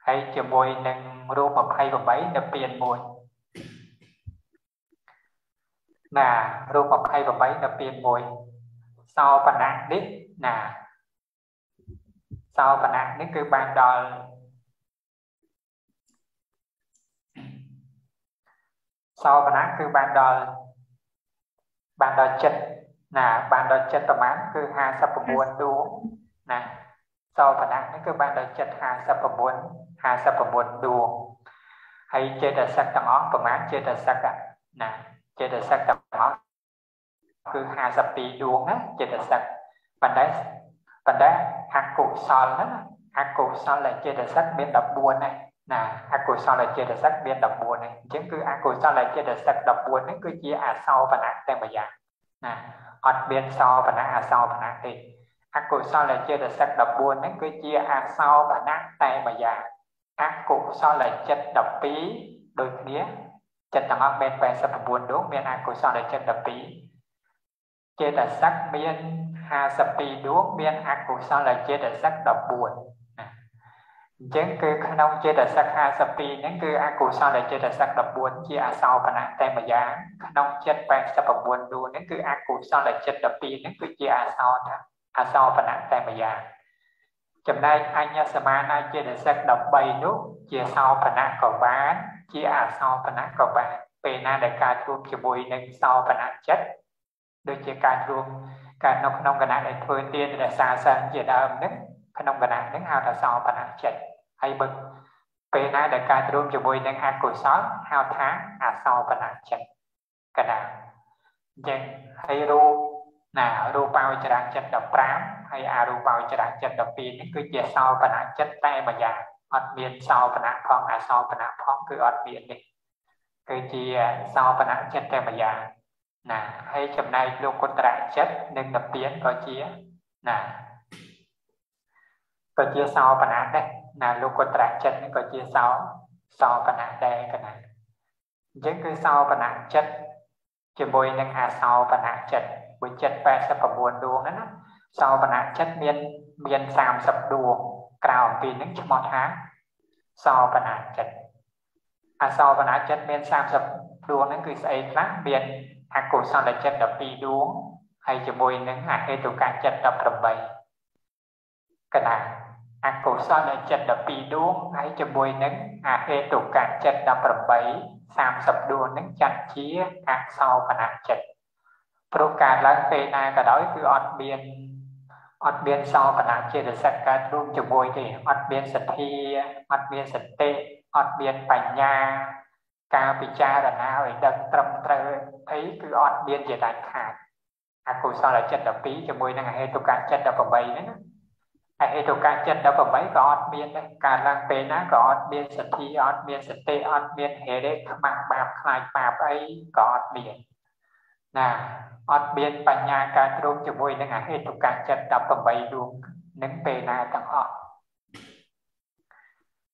hay cho môi nâng rô một hay một bấy nập tiền môi rô một hay một bấy nập tiền môi sau phần nặng đích sau phần nặng đích cứ bàn đòi sau phần nặng cứ bàn đòi chất bàn đòi chất tầm án cứ hai sắp buồn đúng sau phần nặng cứ bàn đòi chất hai sắp buồn đúng hay chế đợt sắc tầm óc tầm án chế đợt sắc chế đợt sắc tầm óc cứ hai sắp bị đuông á chế đợt sắc phần đấy hạt củ son là chế đợt sắc biến đập buồn này hạt củ son là chế đợt sắc biến đập buồn này chứ cứ hạt củ son là chế đợt sắc đập buồn nó cứ chia sau phần nặng thêm một dạng hạt biến sau phần nặng sau phần nặng thì hạt củ son là chế đợt sắc đập buồn nó cứ chia sau phần nặng thêm một dạng hạt củ son là chất đập bí đôi nghĩa chất thằng ông bên phải sập buồn đúng bên hạt củ son là chất đập bí chế đợt sắc biến hà sập bị đuốc biên ác của sao là chế đợt sắc đập buồn chứng cứ không chế đợt sắc hà sập bị những cứ ác của sao là chế đợt sắc đập buồn chia sau phần nặng tem mà giá không chết ban sập buồn đua những cứ ác của sao là chết đập bị những cứ chia sau sau phần nặng tem mà giá chậm đây anh nhớ samana chế đợt sắc đập bay nước chia sau phần nặng cầu bán chia sau phần nặng cầu bán về na đại ca chuông chỉ bùi nên sau phần nặng chết được chia ca chuông cả nó không cần để thuê tiền để xa xanh chỉ đâm đấy không cần đến hao thà sau phần ăn chật hay bực về nay để cả rôm cho vui nên ăn củ sót hao tháng sau phần ăn chật cả đàn gen hay ru ru bao cho đàn chật đập rám hay ru bao cho đàn chật đập pin cứ chia sau phần ăn chật tay mà già ọt miền sau phần ăn phong sau phần ăn phong cứ ọt miền đi cứ chia sau phần ăn chật tay mà già hay chậm này luôn có đại chất nên đập biến có chia có chia sau phần án đây luôn có đại chất nên có chia sau phần án đây cái này chứ cứ sau phần án chất chỉ bôi nên sau phần án chất với chất ba sẽ phải buồn đuông đó sau phần án chất miên xàm sập đuông cào vì những chấm tháng sau phần án chất sau phần án chất miên xàm sập đuông nên cứ xây lát biến hạt củ son là chất đập đi đuống hay chỉ bôi những hạt hay tụ can chất đập đập bầy cái này hạt củ son là chất đập đi đuống hay chỉ bôi những hạt hay tụ can chất đập đập bầy sam sập đuông những chặt chia hạt sau và hạt chất proca lá cây này cả đó cứ ọt biên sau và hạt chia được sạch cả luôn chỉ bôi thì ọt biên sạch thi ọt biên sạch tê ọt biên bành nha cao bị cha là nào để đâm trầm thấy cứ ọt biên về đại khả củ sau là chất đập bí cho môi năng hay tụ can chất đập vào bầy đấy hay tụ can chất đập vào bầy có ọt biên đấy cả làng pê ná có ọt biên sạch thi ọt biên sạch tê ọt biên hệ đấy mạng bạp khai bạp ấy có ọt biên ọt biên bà nhà ca trông cho môi năng hay tụ can chất đập vào bầy luôn nâng pê ná thằng họ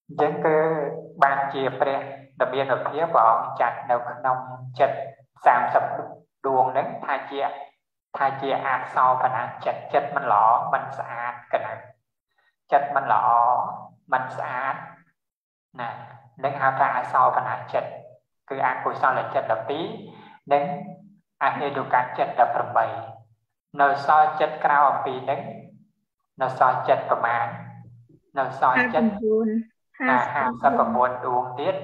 dân cơ ban chia pre đặc biệt là phía bọn chặt đầu nông chật giảm sập đuông đến thay chia sau phần ăn chật chật mình lỏ mình sạch cái này chật mình lỏ mình sạch đến hao thả sau phần ăn chật cứ ăn của sau là chật đập tí đến ăn hay được ăn chật đập phần bầy nơi so chật cao ở phía đến nơi so chật phần ăn nơi so chật hạt sập buồn đuông tiết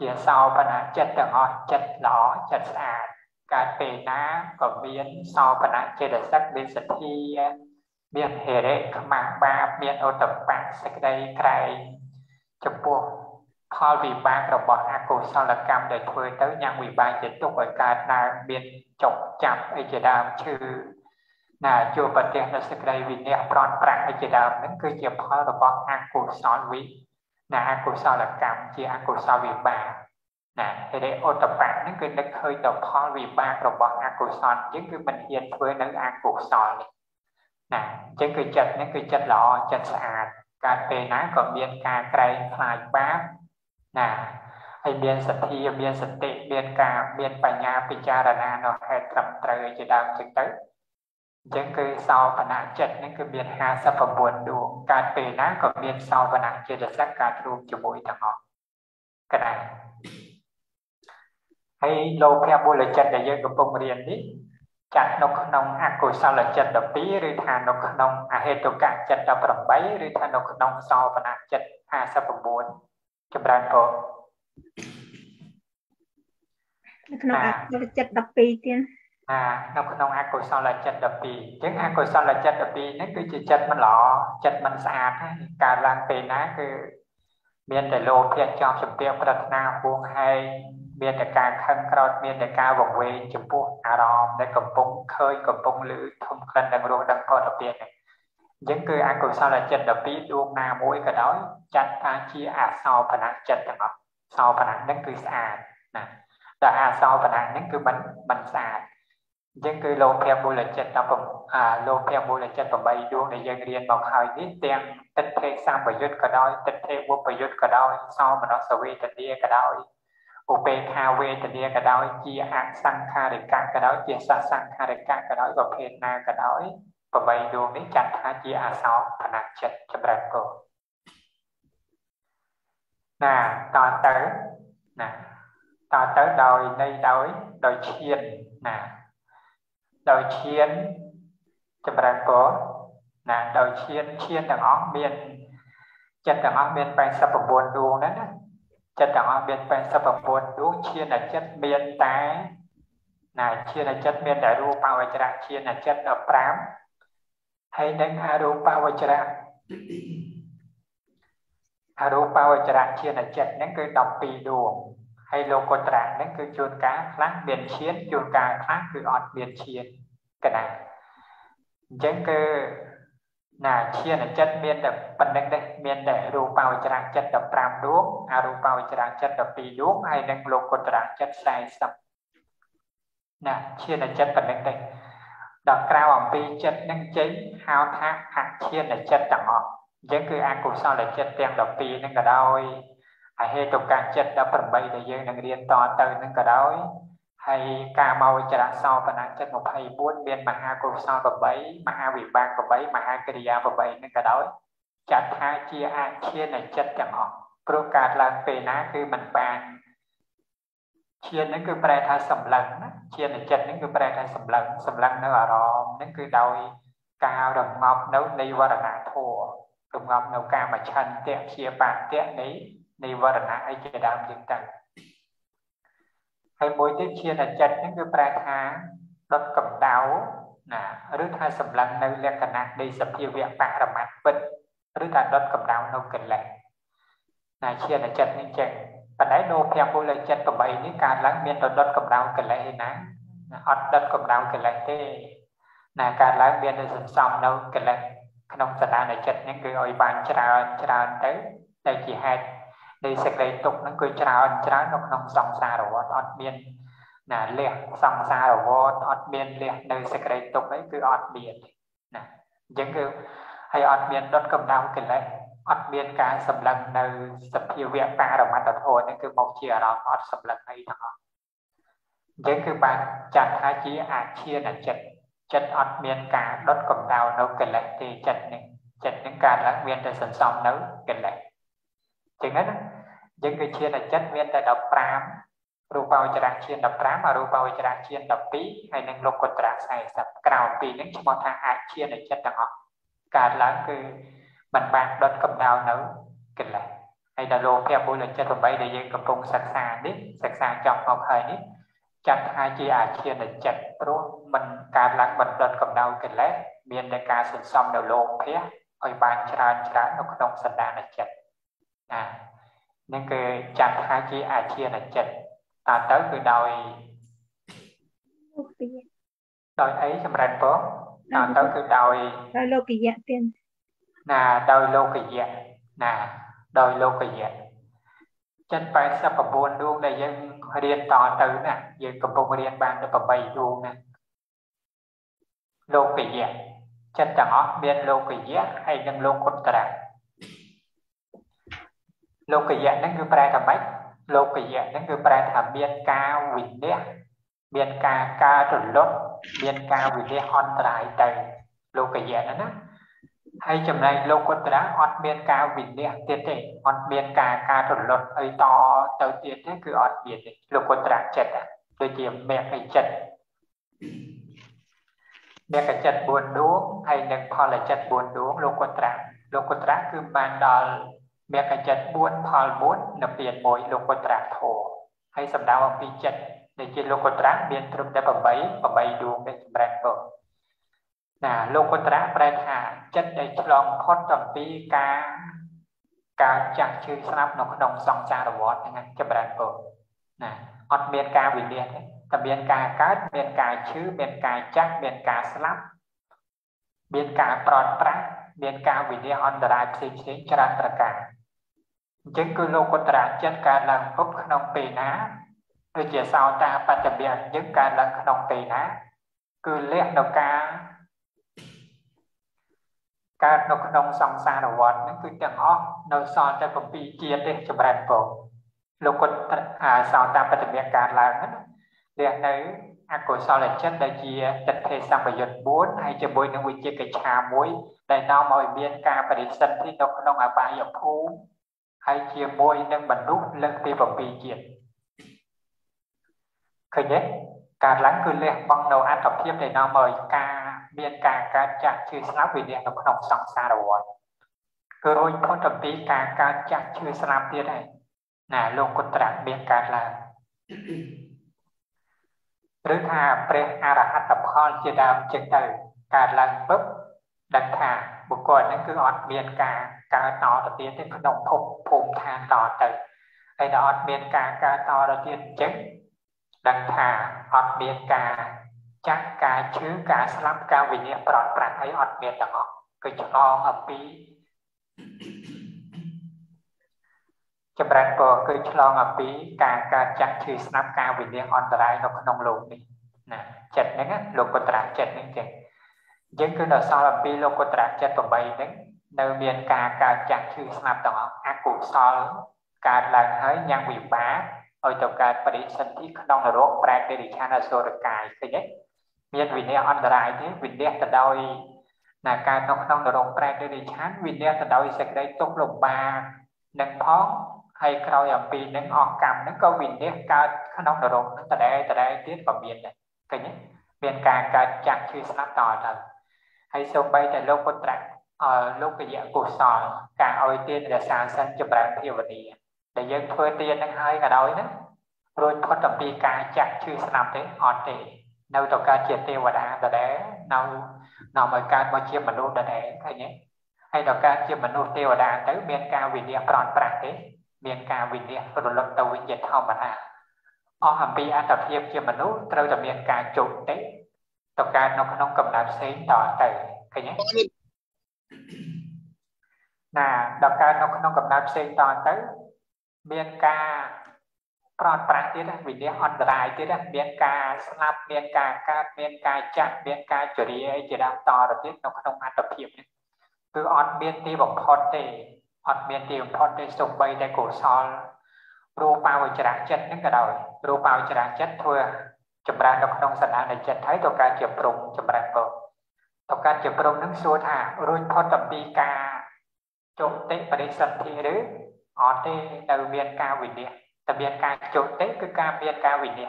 chia sau phần án chất được họ chất ló chất sạch cả bề ná có biến sau phần án chế được sắc biến sạch thi biến hệ đệ mạng ba biến ô tập bạn sạch đây cài chụp buộc họ vì ba đồng bọn ác cổ sau là cam để thuê tới nhà ủy ban chế tục ở cả là biến chọc chạm ấy chế đàm chứ chùa bật tiền là sạch đây vì nè bọn bạn ấy chế đàm những cư chế họ đồng bọn ác cổ sau quý ác của sao là cảm chia ác của sao vì ba thì để ô tập bạn những cái đất hơi đầu thon vì ba rồi bọn ác của sao những cái mình hiện với những ác của sao những cái chất lọ chất sạch cà phê ná còn miên cà cây phai bám hay biến sạch thi, biến sạch tị, biến ca, biến bà nhà, biến cha đàn à nó hẹn tầm trời chỉ đạo trực tới. Chẳng cứ sau và nạn chật nên cứ biến hạ sắp và buồn đủ. Cả tùy nát còn biến sau và nạn chưa được sắc cả trùm cho mũi thằng họ. Cái này. Hay lâu theo bố lời chật để dân của bông riêng đi. Chặt nó có nông ác của sao là chật độc tí rồi thà nó có nông à hết tục cả chật đọc đồng bấy rồi thà nó có nông sau và nạn chật hạ sắp và buồn. Chụp đoàn bộ. Chất đập bì tiên nó có nông ác của sao là chất đập bì chứng ác của sao là chất đập bì nó cứ chỉ chất mình lọ chất mình sạch cả làng tiền á cứ miền để lô phiền cho chụp tiệm vật na buông hay miền để cả khăn cọt miền để cả vòng quay chụp buông à ròm để cầm bông khơi cầm bông lưỡi thùng khăn đằng ruộng đằng cọt đập tiền này chứng cứ ác của sao là chất đập bì đuông na mũi cái đói chặt ta chia à sau phần ăn chất thằng họ sau phần ăn nó cứ sạch nè là à sau và nạn những cứ bánh xà những cứ lô phép bùi là chết đó lô phép bùi là chết và bày đuông để dân riêng một hơi biết tiền tích thế sang bởi dứt cả đôi tích thế vô bởi dứt cả đôi sau mà nó sở vi tình địa cả đôi UP KV tình địa cả đôi chia ác sang kha để căng cả đôi chia sát sang kha để căng cả đôi và phê na cả đôi và bày đuông đến chặt tha chia à sau và nạn chết cho bà cô nà toàn tới nà ta tới đời nay đời chiên nè đời chiên chụp ra có nè đời chiên đằng óc biên chân đằng óc biên bay sập vào buồn đuông đấy chân đằng óc biên bay sập vào buồn đuông chiên là chất biên tái nè chiên là chất biên đại ru bao vây ra chiên là chất ở prám hay đánh haru bao vây ra haru bao vây ra chiên là chất những cái độc bì đuông hay lô cô trạng đến cứ chôn cá lát biển chiến chôn cá lát cứ ọt biển chiến cái này chẳng cứ là chia là chất miên đập phần đánh đây miên để rù bao trạng chất đập ram đuốc à rù bao trạng chất đập pì đuốc hay đánh lô cô trạng chất sai sập nè chia là chất phần đánh đây đập cao ẩm pì chất đánh cháy hao thác hạt chia là chất đẳng ọt chẳng cứ ăn cùng sau là chất tem đập pì nên cả đôi hay tục càng chất đã phần bay để dân đang riêng to tới nâng cả đói hay ca mau cho đã sau và năng chất một hay buôn biên mà hai cùng sau và bấy mà hai vị bang và bấy mà hai cái và bấy nâng cả đói chặt hai chia ai chia này chất chẳng họ pro cát là về ná cứ mình bàn chia những cái bài thay sầm lấn chia này chất những cái bài thay sầm lấn nó ở đó những cái đói cao đồng ngọc nấu ni và đồng nát thua đồng ngọc nấu ca mà chân tiệm chia bàn tiệm đấy này vợ là ai chế đam những tầng hay mối tiếp chia là chặt những cái bài thá đốt cầm đáo là rứt hai sầm lăng nơi lên cả nát đi sập tiêu viện bạc làm ăn bận rứt hai đốt cầm đáo nông cần lẻ là chia là chặt những chặt và đấy nô theo cô lời chặt tầm bậy những cả láng biên đốt cầm đáo cần lẻ hình nắng ọt đốt cầm đáo cần lẻ thế là cả láng biên để sầm sầm nông cần lẻ nông sản là chặt những cái oi bàn chả tới đây chỉ hai đây sẽ lấy tục nó cứ chào nó không xong xa rồi ọt biên là liệt xong xa rồi ọt biên liệt nơi sẽ lấy tục ấy cứ ọt biên nè những cái hay ọt biên đốt cầm đau kì lấy ọt biên cá sầm lần nơi sập hiệu viện ba đồng ăn đốt hồ nên cứ một chia đó ọt sầm lần ấy đó những cái bạn chặt hai chí à chia là chặt ọt biên cá đốt cầm đau nấu kì lấy thì chặt những cá láng biên để sẵn xong nấu kì lấy chừng ấy những cái chia là chất viên tại đập pram rùa bao chả đang chiên đập pram mà rùa bao chả đang chiên đập pí hay nên lục quật trạng xài sập cào pí những món hàng ăn chiên là chất đằng họ cả là cứ mình bạc đốt cầm đào nấu kịch lại hay là lô theo bôi là chất tầm bấy để dân cầm cung sạch sàng đi sạch sàng trong học hơi đi chặt hai chia à chiên là chất luôn mình cả là mình đốt cầm đào kịch lại miền đại ca sườn xong đầu lô phía ở bàn chả nó không sạch đà là chất nên cứ chặt hai chi à chia là chặt ta tới cứ đòi ấy trong rành phố ta tới cứ đòi lô kỳ dạng tiền là đòi lô kỳ dạng là đòi lô kỳ dạng chân phải sắp vào buồn luôn đây dân riêng to tới nè dân cầm bông riêng ban được vào bầy luôn nè lô kỳ dạng chân đó biên lô kỳ dạng hay nâng lô cốt trạc lô kỳ dạng nó cứ bài thầm bách Lô kỳ đến cứ bàn thả biên ca vĩnh đế biên ca ca rừng lốt biên ca vĩnh đế hòn trải tầy lô kỳ nó đó hay chầm này lô quân đã hòn biên ca vĩnh đế tiệt tệ hòn biên ca ca rừng lốt ấy to tới tiệt thế cứ ọt biên lô quân đã chết rồi chỉ mẹ cái chết mẹ cái chết buồn đuống hay đừng phò là chết buồn đuống lô quân đã cứ bàn đòn mẹ cái chất buôn phò bốn nập tiền mỗi lô quân trạng thổ hay sầm đào ông bị chất để trên lô quân trạng biên trùm đã bầm bấy đuông để bẹn bờ nà lô quân trạng bẹn hạ chất để lòng khót tầm pi cá chặt chư sáp nó có đồng sòng xa đầu vót ngay cho bẹn bờ nà ọt biên ca bình điên tầm biên ca cát biên ca chư biên ca chắc biên ca sáp biên ca prot prang biên ca vì đi hòn đá xịn tràn ra cả chứng cứ lô quân trà chân cả lần phúc nông pì ná rồi chỉ sau ta bắt đặc biệt những cả lần nông pì ná cứ lẹn đầu ca nông song xa đầu vọt nó cứ chẳng ó nó so cho công ty chia để cho bạn cổ lô quân à sau ta bắt đặc biệt cả lần liền đấy à cổ sau là chất đại chia tịch thế sang bảy giật bốn hay cho bôi nó quy chia cái trà muối đại não mọi biên ca và để sân thì nó không ở bài ở phú hay chia bôi nâng bẩn nút lưng đi vào bì chuyện khởi nhất cả lắng cứ liền bằng đầu ăn tập thiếp để nó mời ca biên ca ca chặt chư sáp vì điện nó không sòng xa đầu rồi cứ rồi có tập tí ca ca chặt chư sáp thế này là luôn có trạng biên ca là rứ tha pre arahat tập hòn chia đam chân từ cả lần bấp đằng thả một cõi nó cứ ọt biên ca to đầu tiên thì đồng phụng than to từ đây là ọt biên ca to đầu tiên chứng đằng thả ọt biên ca chắc ca chứ ca slam ca vì niệm bọt bạc ấy ọt biên đằng họ cứ cho hợp bí chấm ranh bờ cứ cho ngập bí ca chặt chư snap ca vì điện on trái nó không lùng đi nè chặt đấy á lục quân trạng chặt đấy kìa những cái đợt sau là bí lục quân trạng chặt tầm bậy đấy nơi miền ca chặt chư snap tầm ông ác cụ so ca là thấy nhang bị bá ở trong ca phải đi sân thi không đông là rốt bạc để đi cha nó so được cài cái đấy miền vì điện on trái thế vì điện từ đâu là ca nó không là rốt bạc để đi chán vì điện từ đâu sẽ đây tốt lục ba nâng phóng hay khâu ở bên nâng họ cầm nâng câu bình đế ca khăn ông đồn nâng từ đây tiết vào biển này cái nhé biển ca chặt chư sát tỏ thật hay sâu bay tại lô quân trạng ở lúc cái dạng cuộc sò cả ôi tiên là sáng sân cho bạn thiệu vật đi để dân thuê tiên nâng hơi cả đói nữa rồi có tầm bi ca chặt chư sát thế họ thì nâu tàu ca triệt tiêu và đá từ đấy nâu mời ca bao chiếm mà luôn từ đấy cái nhé hay là ca chiếm mà luôn tiêu và đá tới biển ca vì địa còn trạng thế miền ca vì điện và luật tàu với nhiệt hao mà à ở hầm bi ăn tập thiệp chia mà nút trâu tập miền ca trộn tết tàu ca nó không cầm đạp xe tỏ tẩy cái nhé nà tàu ca nó không cầm đạp xe tỏ tới miền ca còn bạn thế đó vì điện hòn dài thế đó miền ca snap miền ca cát miền ca chặt miền ca chửi chỉ đam tỏ rồi thế nó không ăn tập thiệp cứ on miền tây bọc hòn tây họt miền tiêu phật để sụp bay để cổ sòi rô bao chả chết nâng cả đời rô bao chả chết thưa chấm ra độc nông sản ăn để chết thấy tàu cá chèo rồng chấm ra bờ tàu cá chèo rồng nâng xua thả rồi phật tập bi ca trộn tết và đi sân thi đấy họ tê đầu miền ca vĩ địa tập miền ca trộn tết cứ ca miền ca vĩ địa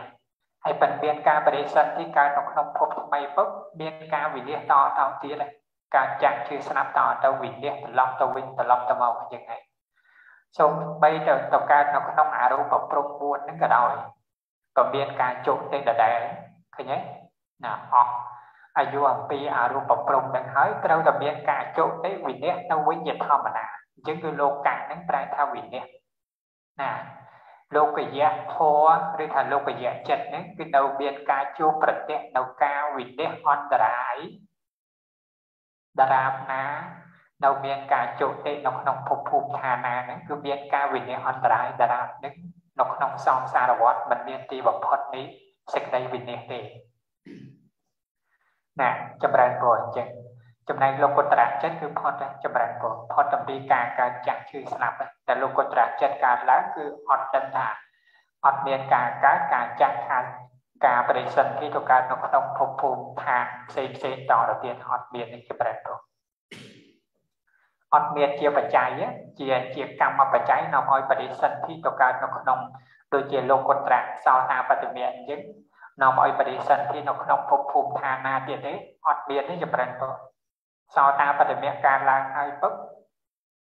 hay phần miền ca và đi sân thi ca độc nông phục may phúc miền ca vĩ địa to tao tía này ca chặt chư snap tỏ tàu vịnh đế tàu long tàu màu như này, xong bây giờ tàu cá nó không ả đâu mà prong buôn đến cả đời, còn biên ca trộn tên là đẻ, thấy nhé, nào, ai du học pi ả đâu mà prong đang hái, đâu là biên ca trộn tên vịnh đế đâu với nhiệt không mà nè, chứ cứ lô cạn đến trái thao vịnh đế, nè, lô cái giá thua, rồi thằng lô cái giá chật đấy, cái đầu biên ca chua bật đế, đầu ca vịnh đế on đáy đà rạp ná đầu miền ca chỗ tệ nó không phục vụ thà ná nâng cứ miền ca vì nè hòn đá đà rạp nâng nó không xong xa đà vọt mình miền tì bọc hốt ní sạch đây vì nè tệ nè châm ràng bồi chân châm này lô cột rạp chất cứ hốt châm ràng bồi hốt tầm đi ca chạc chư sạp là lô cột rạp chất ca lá cứ hốt đơn thả Anh miền cả chắc hẳn cả bệnh dân khi thuộc cả nó có đồng phục phùm thang xếp đó là tiền họt miền này kịp rèn đồ. Họt miền kia bà cháy á, chia căm mà bà cháy nó hỏi bệnh dân khi thuộc cả nó có đồng đôi chia lô con trạng sao ta bà tự miền chứ. Nó hỏi bệnh dân khi nó có đồng phục phùm thang na tiền đấy, họt miền này kịp rèn đồ. Sao ta bà tự miền cả là ai bức.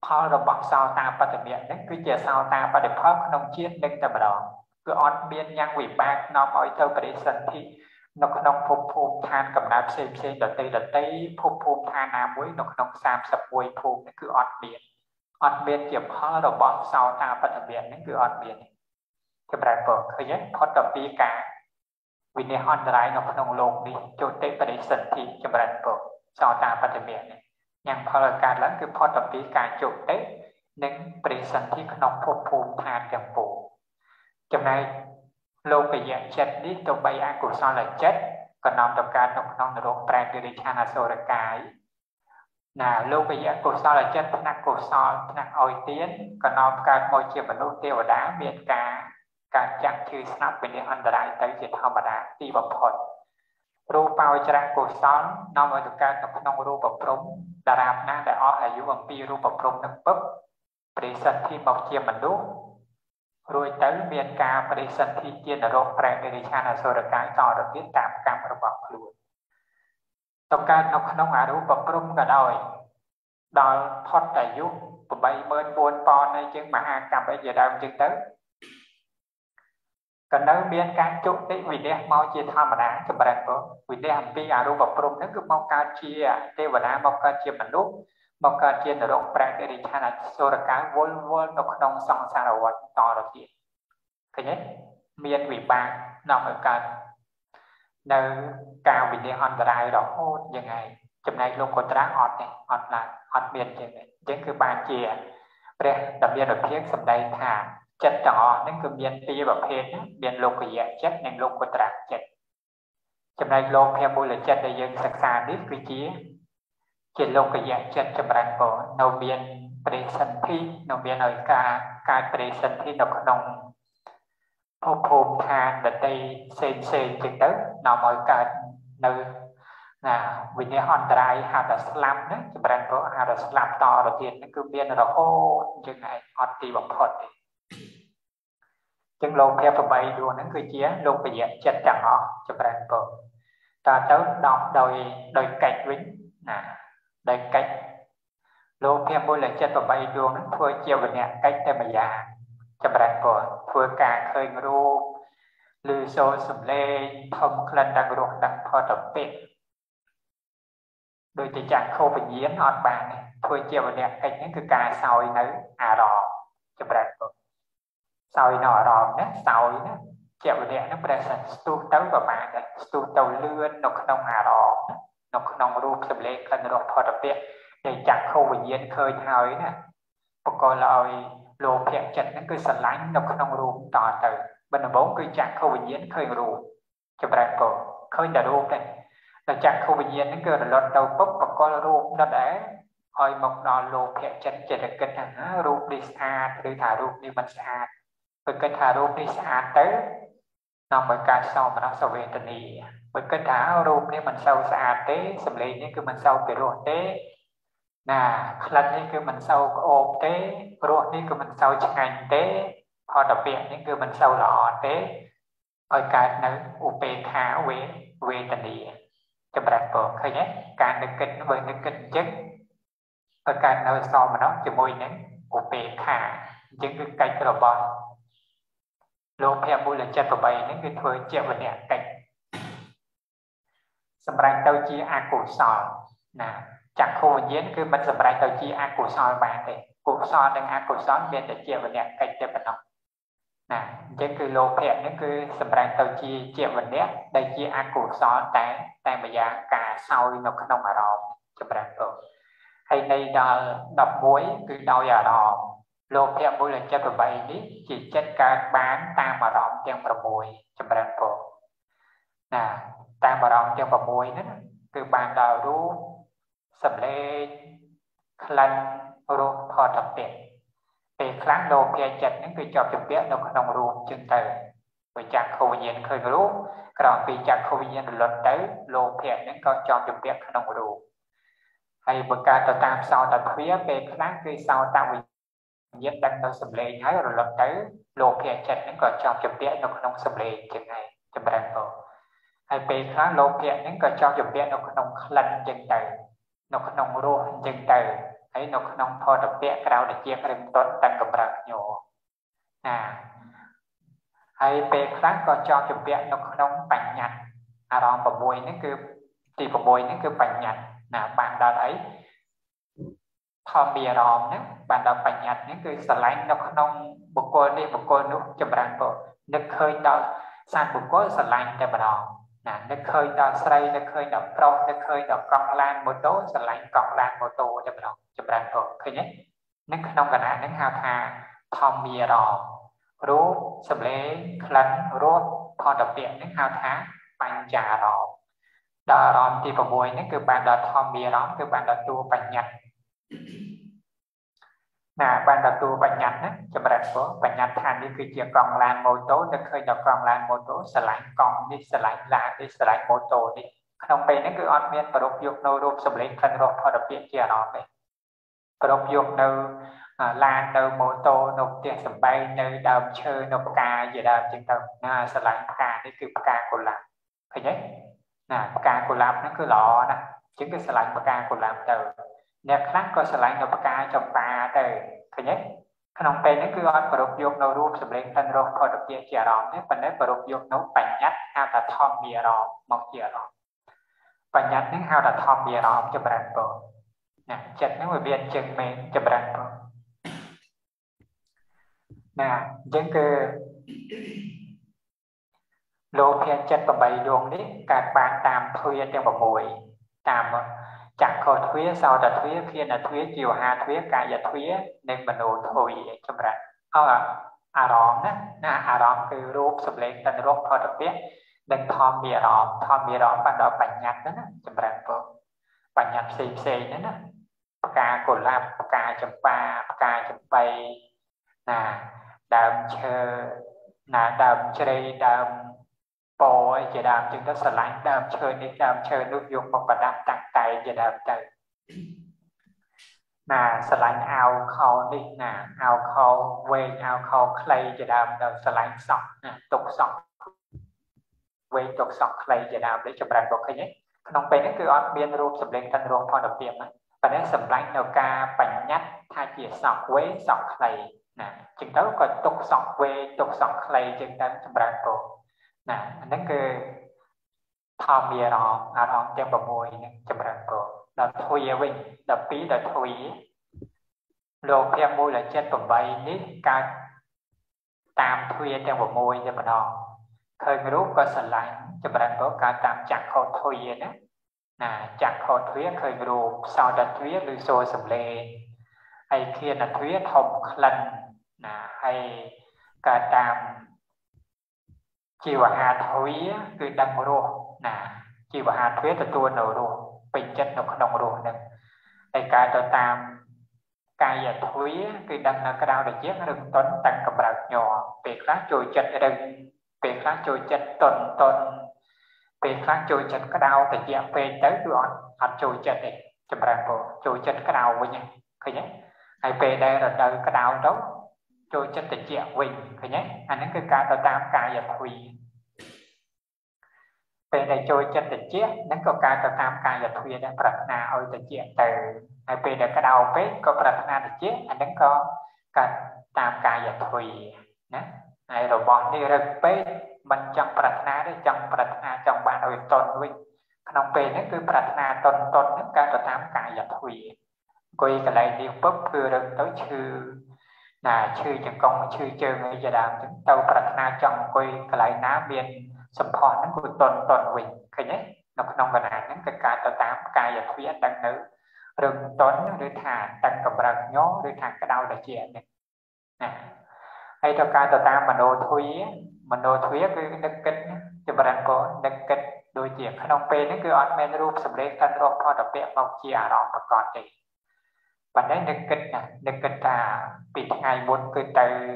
Họ rồi bọn sao ta bà tự miền đấy, cứ chia sao ta bà tự phớp nông chiết nên ta bà đó. Cứ ổn biên nhang quỷ bạc nó mọi thơ bà đi sân thì nó có nông phụm phụm than cầm nạp xêm đợt tây phụm phụm than nà mũi nó có nông xàm sập mùi phụm cứ ổn biên kiểm hơ rồi bọn sau ta bật ở biển cứ ổn biên thì bà vợ khởi nhất phót đập đi cả vì nè hòn rái nó có nông lộn đi cho tê bà đi sân thì cho bà vợ sau ta bật ở biển nhang phó lời cả lẫn cứ phót đập đi cả chỗ tê nên bà đi sân thì có nông phụm phụm than cầm phụm trong này lâu bây giờ chết đi tụi bây ăn của sao là chết còn nằm trong ca nông nông nông trang đưa đi chana sô là cái là lâu bây giờ của sao là chết năng của sao năng ôi tiến còn nằm ca môi trường và nô tiêu đá miền cả chẳng chư snap về những hành đại tới diệt hao mà đã ti bập phật rô bao trang của sao nằm ở trong ca nông nông rô bập rôm đà làm năng đại ở hải dương pi rô bập rôm nâng bấp bề sân thi mộc chiêm mình đúc rồi tới miền ca và đi sân thi chiên ở rộng trang để đi chana sơ được cái to được biết tạm cam và bọc luôn. Tổng ca nông ả rũ bọc rung cả đời. Đó thoát đại dục của bây mơn buôn bò này chứ mà hạ cầm bây giờ đang chứng tới. Còn nếu miền ca chút thì vì đẹp mau chia tham mà đáng cho bà đàn bố. Vì đẹp hành vi ả rũ bọc rung nó cứ mau cao chia tê và đá mau cao chia mà lúc. Một cái chuyện là rộng ràng để đi chán là số là cái vô nó có đông xong xa là vật to là gì. Thứ nhất, miền vị bạc nó mới cần. Nếu cao vị điện hòn và đài đó hốt như này, chùm này luôn có trá ọt này, ọt là ọt miền như này. Chính cứ ba chìa, đặc biệt là phiếc xâm đầy thả, chất đó nên cứ miền tí và phết, miền luôn có dạy chất nên luôn có trá chất. Chùm này luôn theo mùi là chất để dân sẵn sàng biết vị trí. Chỉ lúc cái dạng chân châm ràng của nó biên bệnh sân thi, nó biên ở cái bệnh sân thi nó có nông phùm thang đợt đây xên trên đất, nó mới cả nơi vì nếu hòn đáy hạt là slam đó, châm ràng của hạt là slam to đầu tiên nó cứ biên là hôn như này, hòn tì bọc hồn đi. Nhưng lúc theo phần bày đùa nó cứ chia lúc cái dạng chân chẳng họ châm ràng của ta tới đọc đôi cạch vĩnh đây cách lô thêm môi là chết và bay đường thua chiều về nhà cách thêm mà già chậm rãi của thua cả khơi ngô lư xô sụm lê thông lần đang ruột đang thua tập biệt đôi tình trạng khô và nhiến hòn bàn này thua chiều về nhà cách những cái cà sòi nấu à rò chậm rãi của sòi nọ rò nét sòi nét chiều về nhà nó bật sần stu tấu vào bàn này stu tàu lươn nó không à rò nó không rụp xâm lê khăn rộng phó đập biệt để chẳng khâu bình yên khơi thao ấy nè một câu lời lộ phẹn chật nó cứ sẵn lánh nó không rụp tỏ từ bên là bốn cứ chẳng khâu bình yên khơi rụp cho bà cổ khơi đã rụp này là chẳng khâu bình yên nó cứ là lọt đầu bốc một câu rụp nó để hồi một nó lộ phẹn chật chỉ là kênh thả rụp đi xa từ thả rụp đi bằng xa với kênh thả rụp đi xa tới nó mới cả sau mà nó sẽ về tình ý mình cứ thả rụp đi mình sâu xa tế xâm lý như cứ mình sâu cái ruột tế là lần như cứ mình sâu cái ốp tế ruột như cứ mình sâu chẳng hành tế họ đặc biệt như cứ mình sâu lọ tế ôi cái nữ ủ bê khá về tình địa cho bạn vợ thôi nhé càng được kinh với được kinh chất ôi cái nữ so mà nó cho môi nếng ủ bê khá những cái cách là bọn lúc theo mùi là chất của bầy những cái thuở chịu và nẹ cách sầm ranh tàu chi a cổ sòi nè chẳng khô nhiên cứ mình sầm ranh tàu chi a cổ sòi vàng này cổ sòi đang a cổ sòi bên để chia và nẹt cách để mình học nè chứ cứ lô phẹn nó cứ sầm ranh tàu chi chia và nẹt đây chi a cổ sòi tại bây giờ cả sau nó không đồng ở đó chụp ranh tàu hay đây là đập muối cứ đau ở đó lô phẹn muối là chất của bảy đi chỉ chất cả bán ta mà đóng tiền vào muối chụp ranh tàu nè ta mà đọc cho vào mùi nữa từ bàn đào rút sầm lê khăn rút thọ thập biệt về kháng đồ kia chật những cái cho chụp biết nó có đồng rút chân từ với chặt khâu nhiên khơi lũ, còn vì chặt khâu nhiên luật đấy lô kẹt những con tròn chụp đẹp không đủ. Hay một ca tờ tam sau tờ phía về khác khi sau ta nhiên đang nó sầm lệ nhái rồi luật đấy lô kẹt chặt những con tròn chụp đẹp nó không sầm lệ chừng này chừng đang rồi. Hay về khác lô kẹt những con tròn chụp đẹp nó không lăn chừng này, nó không rô chừng này, ấy nó không thôi chụp đẹp cái đầu để chia cái đường tốt tăng cầm bạc nhiều. À, hay về khác còn cho chụp vẽ nó không bành nhạt, à đó và bồi nó cứ thì và bồi nó cứ bành nhạt, là bạn đã thấy thòm bìa đòn đó, bạn đã bành nhạt nó cứ sờ lạnh nó không một cô đi một cô nữa chụp rằng bộ nó khơi đó sang một cô sờ lạnh để mà đòn, là nó khơi đó xây nó khơi đó pro nó khơi đó con lan một đố sờ lạnh con lan một tô để mà đòn chụp rằng bộ khơi nhất nó không cần ai nó hào thà thòm bìa đòn rốt sầm lệ khẩn rốt thọ đặc biệt những hào tháng bành trà đỏ đà đòn thì vào buổi những cái bàn đợt thọ bìa đó cái bàn đợt tu bành nhặt là bàn đợt tu bành nhặt đấy cho bạn số bành nhặt than đi cứ chia còn làn mô tố được khơi đợt còn làn mô tố sờ lạnh còn đi sờ lạnh là đi sờ lạnh mô tô đi không phải những cái on miên và đột dục nô đột sầm lệ khẩn rốt thọ đặc biệt chia đó vậy và đột dục nô là nấu mô tô nấu tiền sầm bay nấu đầm chơi nấu cá gì đó trên tầng là sờ lạnh cá đấy cứ cá của làm phải nhé là cá của làm nó cứ lọ nè chính cái sờ lạnh cá của làm từ nè khác coi sờ lạnh nấu cá trong ba từ phải nhé không phải nó cứ ăn bột dột nấu ruột sầm lên thân ruột thôi được chia đòn đấy phần đấy bột dột nấu bánh nhát hao là thom bìa đòn một chia đòn bánh nhát những hao là thom bìa đòn cho bạn bò nè chật những người viên chừng mình cho bạn bò nè những cái lô phiên chất và bày luồng đấy các bạn tam thuê trong một buổi tam chặt khôi thuế sau là thuế phiên là thuế chiều hà thuế cả giờ thuế nên mình đồ thôi cho bạn à đó nè à đó cái rốt sập lên tên rốt thôi được biết đừng thom bìa đỏ bạn đó bành nhạt đó nè cho bạn vợ bành nhạt xì nữa nè ca cổ lạp ca chấm ba ca chấm bay nà đàm chơi nà đàm chơi đàm bò chỉ đàm chúng ta sờ lạnh đàm chơi nước dùng một và đàm tặng tay chỉ đàm tay nà sờ lạnh ao khâu đi nà ao khâu quê ao khâu clay chỉ đàm đàm sờ lạnh sọc nà tục sọc quê tục sọc clay chỉ đàm để cho bạn có cái nhé không phải nó cứ ăn biên ruột sập lên thân ruột thôi đặc biệt mà và nó sập lạnh đầu ca bành nhát thay chỉ sọc quê sọc clay nè chừng đó còn tục sọc về tục sọc lầy chừng đó chừng bạn cổ nè nó cứ thò bìa đó à đó chừng vào mùi chừng bạn cổ đợt thuê vinh đợt phí đợt thuê lô phe mùi là chết tầm bậy nít ca tam thuê chừng vào mùi chừng bạn đó khơi rút có sờ lạnh chừng bạn cổ ca tam chặt khâu thuê đó nè chặt khâu thuê khơi rút sau đợt thuê lưu xô sầm lê hay kia là thuế thông lần là hay cả tam chiều hà thuế cứ đâm rô là chiều hà thuế là tua nổ rô bình chất nó có đồng rô nè hay cả tờ tam cài giả thuế cứ đâm là cái đau để chết nó đừng tốn tăng cầm bạc nhỏ về khác trôi chất đừng về khác trôi chất tuần tuần về khác trôi chất cái đau để chết về tới đoạn hoặc trôi chất này chụp ra bộ trôi chất cái đau với nhé phải nhé ai về đây là đời cái đạo đó trôi chân tình chị quỳnh phải nhé anh ấy cứ ca tờ tam ca và quỳ về đây trôi chân tình chiếc nắng có ca tờ tam ca và quỳ đang đặt na ôi tình chị từ ai về đây cái đạo với có đặt na tình chiếc anh ấy có ca tam ca và quỳ nè ai rồi bọn đi rực với mình chẳng đặt na đấy chẳng đặt na chẳng bạn ơi tôn quỳnh không về nó cứ đặt na tôn nắng ca tờ tam ca và quỳ quay cái lại điều bấp vừa được tới chư là chư chẳng công chư chơi người già đàm chúng tàu đặt na trong quay cái lại ná biên sầm phò nó của tuần tuần quỳnh cái nhé nó không còn lại những cái cá tàu tám cá và thủy đang nữ rừng tuấn để thả tăng cầm bạc nhó để thả cái đau là chuyện này hay cho cá tàu tám mà đồ thủy cái nấc kết cho bạn có nấc kết đôi chuyện không pe nó cứ ăn men ruột sầm lên thân ruột thôi đặc biệt mọc chia đỏ mà còn gì và đấy nâng kịch là bị ngày muốn từ từ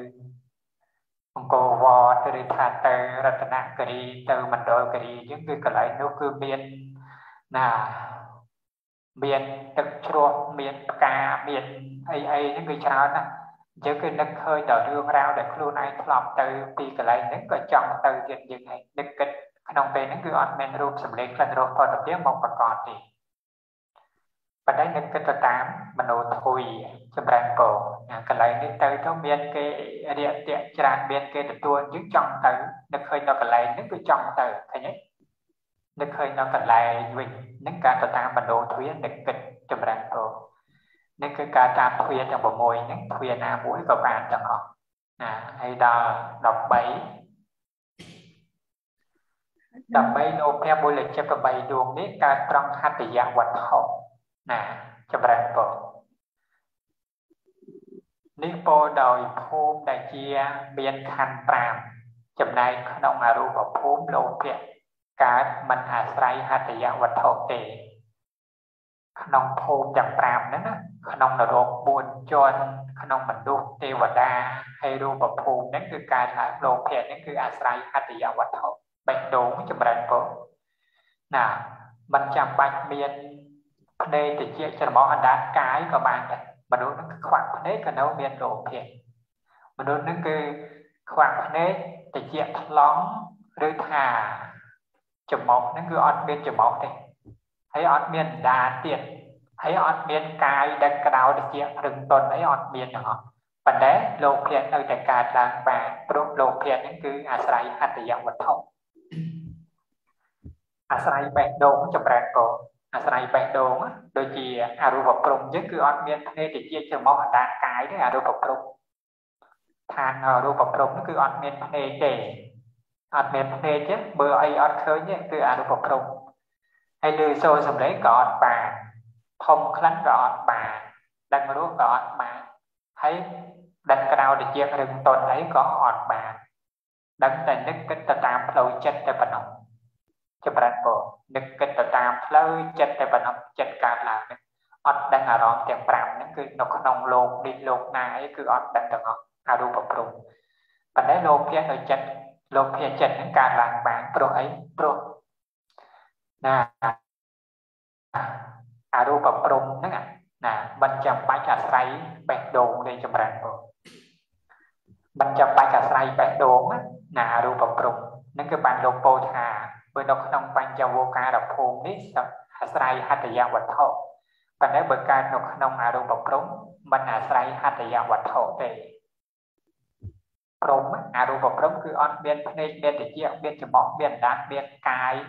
Cô vào từ thà từ Ratana Kari từ Mật Độ Kari những người còn lại nó cứ miền nào miền tập trộn miền cà miền ai ai những người chào nè chứ cái nước hơi đỏ đường rau để luôn ai lọt từ vì cái lại những cái chồng từ tiền dừng này nước kịch đồng tiền những người ăn men rôm sầm lệ lên rồi còn tiếng một còn gì và đấy nước kịch tám mình ôi thôi chấm rang cổ cái lại nước từ trong miền cái địa tiện tràn miền cái được tua những chồng từ nước hơi đỏ cái lại những cái chồng từ thấy nhé nước hơi đỏ cái lại mình những cái tám mình ôi thôi nước kịch chấm rang cổ nên cái cả tam thuyền trong bộ môi những thuyền à mũi của bạn chẳng họ hay là đọc bấy đọc bấy nộp theo môi lịch cho cả bấy đường biết cả trong hạt tỷ dạng vật hậu nè cho bạn bộ nên bộ đời phôm đại chia biên khăn tram chậm này không là rùa của phôm lộ kiện cả mình à sài hạt tỷ dạng vật hậu để nông thôn chẳng tạm nữa nông là đồ buồn chôn nông mình đu tê vật đa hay đu bậc phù đến cứ cài lại đồ phèn đến cứ asai hạt tỷ vật hậu bệnh đốm cho bệnh vỡ nào mình chẳng bạch miền đây thì chia cho nó ăn đá cái của bạn đấy mình đu những khoảng đấy cả nấu miền đồ phèn mình đu những cái khoảng đấy thì chia lóng rơi thả chấm mọc những cái ăn bên chấm mọc đấy hãy ăn miên đa tiền hãy ăn miên cay đằng cái đào để chia rừng tồn hãy ăn miên họ vấn đề lộ hiện nơi đại ca đang và trong lộ hiện những cứ asrai hạt dạng vật thông asrai bẹt đốm chụp ràng cổ asrai bẹt đốm đôi khi aru vật trùng chứ cứ ăn miên thế để chia trường máu đa cái đấy aru vật trùng than aru vật trùng cứ ăn miên thế để ăn miên thế chứ bữa ấy ăn khơi nhé cứ aru vật trùng hay lừa xôi xong đấy gọt bà không khánh gọt bà đang rút gọt bà thấy đánh cái nào để chia rừng tồn ấy có ọt bà đánh tay nứt cái tà tam lâu chết tay bà nông cho bà đánh bộ nứt cái tà tam lâu chết tay bà nông chết cả là ọt đang ở rõm tiền bạm những cái nông lột đi lột na ấy cứ ọt đánh tầng ọt à đu bọc rùng bà đấy lột phía chết những cả làng bạn pro ấy pro nà aru bập rung đó nè mình chậm bái cả say bẹt đồn đây chậm ràng bộ mình chậm bái cả say bẹt đồn á nà aru bập rung nên cái bàn lục bồ thà bên đâu có nông bàn châu vô ca đập phù nít say hạt dẻ vật thổ và nếu bên ca đâu có nông aru bập rung mình say hạt dẻ vật thổ thì rung á aru bập rung cứ on biên phnê biên để chia biên chậm mỏng biên đá biên cài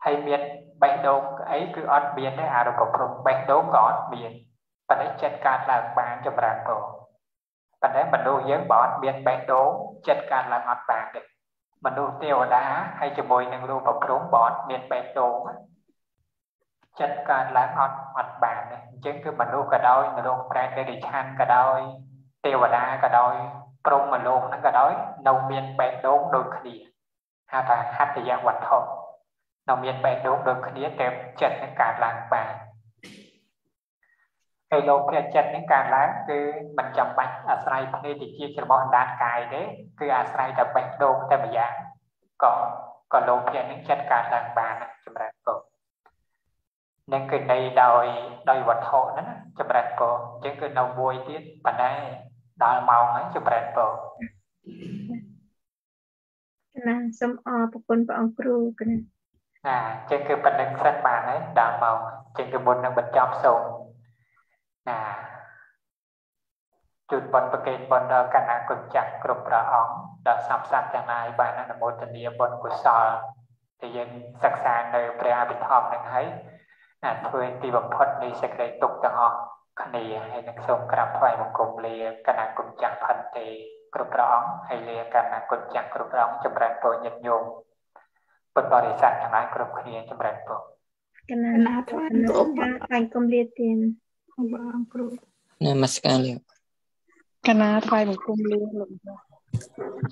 hay miền bạch đốm ấy cứ ăn miền đấy à rồi còn trồng bạch đốm còn miền, và đấy chặt cành là bàn cho bàn cổ, và đấy mình nuôi dưỡng bỏ miền bạch đốm chặt cành là ngọt bàn đấy, mình nuôi tiêu đá hay cho bồi năng nuôi còn trồng bỏ miền bạch đốm, chặt cành là ngọt bàn đấy, chứ cứ mình nuôi cả đôi mình nuôi trang để chan cả đôi tiêu đá cả đôi trồng mình nuôi nó cả đôi nông miền bạch đốm đôi khi, ha và hát thì dạng hoạt thọ nó miền bạch đốm được cái đĩa đẹp chặt những cành lá và cây lộc thì chặt những cành lá cứ mình trồng bạch asai này thì chia cho bọn đàn cài đấy cứ asai là bạch đốm theo một dạng có lộc thì những chặt cành lá và chấm rang cổ nên cái này đòi vật hộ đó chấm rang cổ chứ cứ nấu vui tiết và đây đòi màu ấy chấm rang cổ là sắm quần và ông cừu cái trên cái phần nâng sân bàn ấy đào màu trên cái bồn nâng bật chóp sùng chụt bồn bật kênh bồn đó cả năng cực chặt cực rõ ống đó sắp sắp chẳng ai bà năng là một tình địa bồn của sò thì dân sạc xa nơi brea bình hôm nâng ấy thuê tì bầm phút đi sẽ gây tục tầng họ khăn đi hay nâng sông cả năng thoại một cùng lìa cả năng cực chặt phần thì cực rõ ống hay lìa cả năng cực chặt cực rõ ống chụp ràng vô nhật nhung bất bảo để sẵn chẳng ai có độc khí trong ràng bộ. Cảm ơn anh công liệt tiền. Namaskar. Cảm ơn anh công liệt.